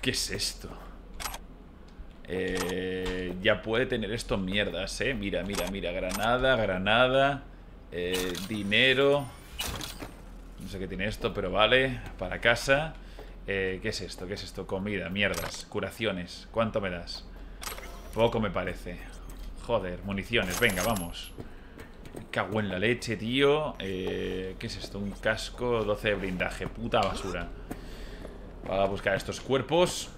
¿Qué es esto? Ya puede tener esto mierdas, ¿eh? Mira, mira, mira. Granada, granada. Dinero. No sé qué tiene esto, pero vale. Para casa. ¿Qué es esto? ¿Qué es esto? Comida, mierdas. Curaciones. ¿Cuánto me das? Poco me parece. Joder, municiones. Venga, vamos. Cago en la leche, tío. ¿Qué es esto? Un casco 12 de blindaje. Puta basura. Para buscar estos cuerpos.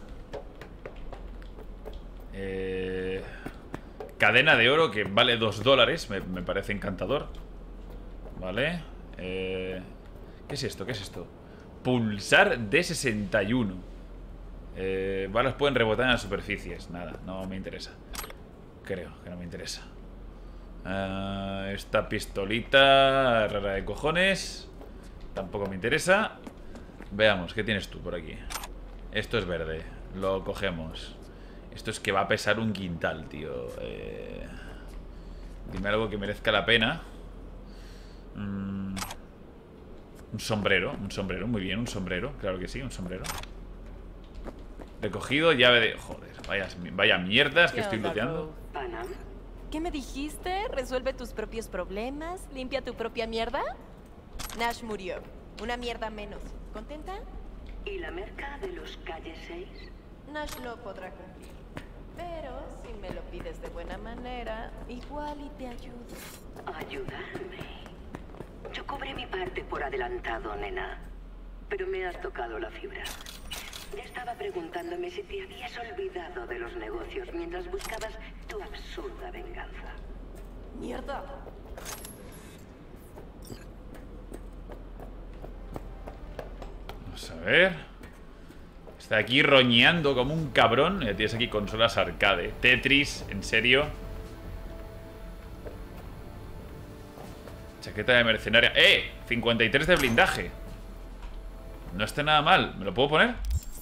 Cadena de oro que vale $2. Me parece encantador. Vale. ¿Qué es esto? ¿Qué es esto? Pulsar de 61. Balas pueden rebotar en las superficies. Nada, no me interesa. Creo que no me interesa. Esta pistolita rara de cojones tampoco me interesa. Veamos, ¿qué tienes tú por aquí? Esto es verde, lo cogemos. Esto es que va a pesar un quintal, tío. Dime algo que merezca la pena. Un sombrero, muy bien, un sombrero. Claro que sí, un sombrero. Recogido, llave de... Joder, vaya mierdas que estoy looteando. ¿Qué me dijiste? ¿Resuelve tus propios problemas? ¿Limpia tu propia mierda? Nash murió. Una mierda menos. ¿Contenta? ¿Y la merca de los Calle 6? Nash lo podrá cumplir. Pero si me lo pides de buena manera, igual y te ayudo. ¿Ayudarme? Yo cobré mi parte por adelantado, nena. Pero me has tocado la fibra. Ya estaba preguntándome si te habías olvidado de los negocios mientras buscabas tu absurda venganza. ¡Mierda! Vamos a ver. Está aquí roñeando como un cabrón. Tienes aquí consolas arcade. Tetris, en serio. Chaqueta de mercenaria. ¡Eh! 53 de blindaje. No está nada mal. ¿Me lo puedo poner?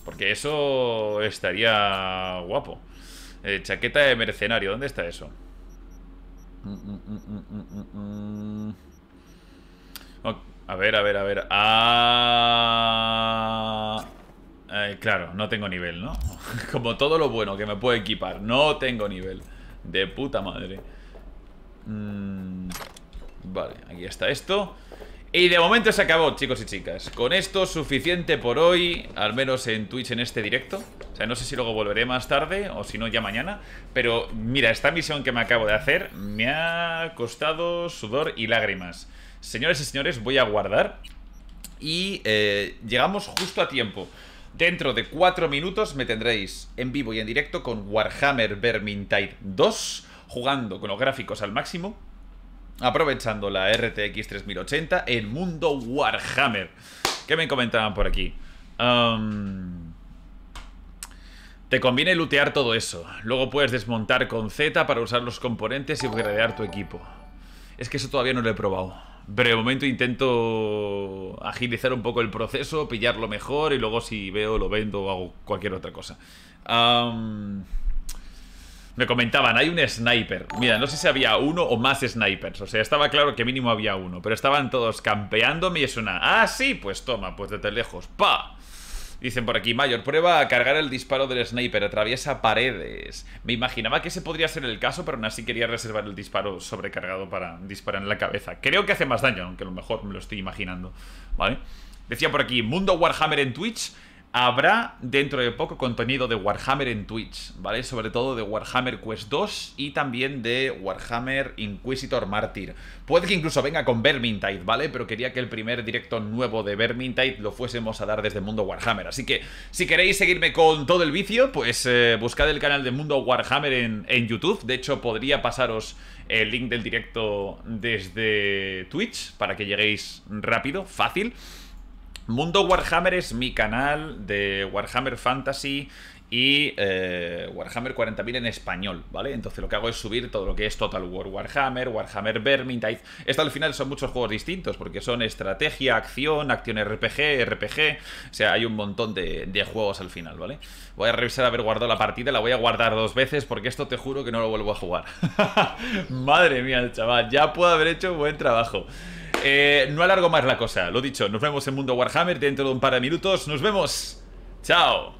Porque eso estaría guapo. Chaqueta de mercenario. ¿Dónde está eso? Oh, a ver, a ver, a ver. Ah, Claro, no tengo nivel, ¿no? Como todo lo bueno que me puedo equipar. No tengo nivel. De puta madre. Vale, aquí está esto. Y de momento se acabó, chicos y chicas. Con esto suficiente por hoy, al menos en Twitch en este directo. O sea, no sé si luego volveré más tarde o si no ya mañana. Pero mira, esta misión que me acabo de hacer me ha costado sudor y lágrimas. Señores y señores, voy a guardar. Y llegamos justo a tiempo. Dentro de 4 minutos me tendréis en vivo y en directo con Warhammer Vermintide 2, jugando con los gráficos al máximo, aprovechando la RTX 3080 en Mundo Warhammer. ¿Qué me comentaban por aquí? Te conviene lootear todo eso. Luego puedes desmontar con Z para usar los componentes y upgradear tu equipo. Es que eso todavía no lo he probado. Pero de momento intento agilizar un poco el proceso, pillarlo mejor y luego si veo lo vendo o hago cualquier otra cosa. Me comentaban, hay un sniper. Mira, no sé si había uno o más snipers. O sea, estaba claro que mínimo había uno. Pero estaban todos campeándome y es una... Ah, sí, pues toma, pues desde lejos. ¡Pa! Dicen por aquí, Mayor, prueba a cargar el disparo del sniper. Atraviesa paredes. Me imaginaba que ese podría ser el caso, pero aún así quería reservar el disparo sobrecargado para disparar en la cabeza. Creo que hace más daño, aunque a lo mejor me lo estoy imaginando. ¿Vale? Decía por aquí, Mundo Warhammer en Twitch... Habrá dentro de poco contenido de Warhammer en Twitch, ¿vale? Sobre todo de Warhammer Quest 2 y también de Warhammer Inquisitor Mártir. Puede que incluso venga con Vermintide, ¿vale? Pero quería que el primer directo nuevo de Vermintide lo fuésemos a dar desde Mundo Warhammer. Así que si queréis seguirme con todo el vicio, pues buscad el canal de Mundo Warhammer en YouTube. De hecho, podría pasaros el link del directo desde Twitch para que lleguéis rápido, fácil. Mundo Warhammer es mi canal de Warhammer Fantasy y Warhammer 40.000 en español, ¿vale? Entonces lo que hago es subir todo lo que es Total War Warhammer, Warhammer Vermintide. Esto al final son muchos juegos distintos porque son estrategia, acción, acción RPG, RPG... O sea, hay un montón de juegos al final, ¿vale? Voy a revisar haber guardado la partida, la voy a guardar 2 veces porque esto te juro que no lo vuelvo a jugar. Madre mía, el chaval, ya puedo haber hecho un buen trabajo. No alargo más la cosa, lo dicho, nos vemos en Mundo Warhammer dentro de un par de minutos, nos vemos, chao.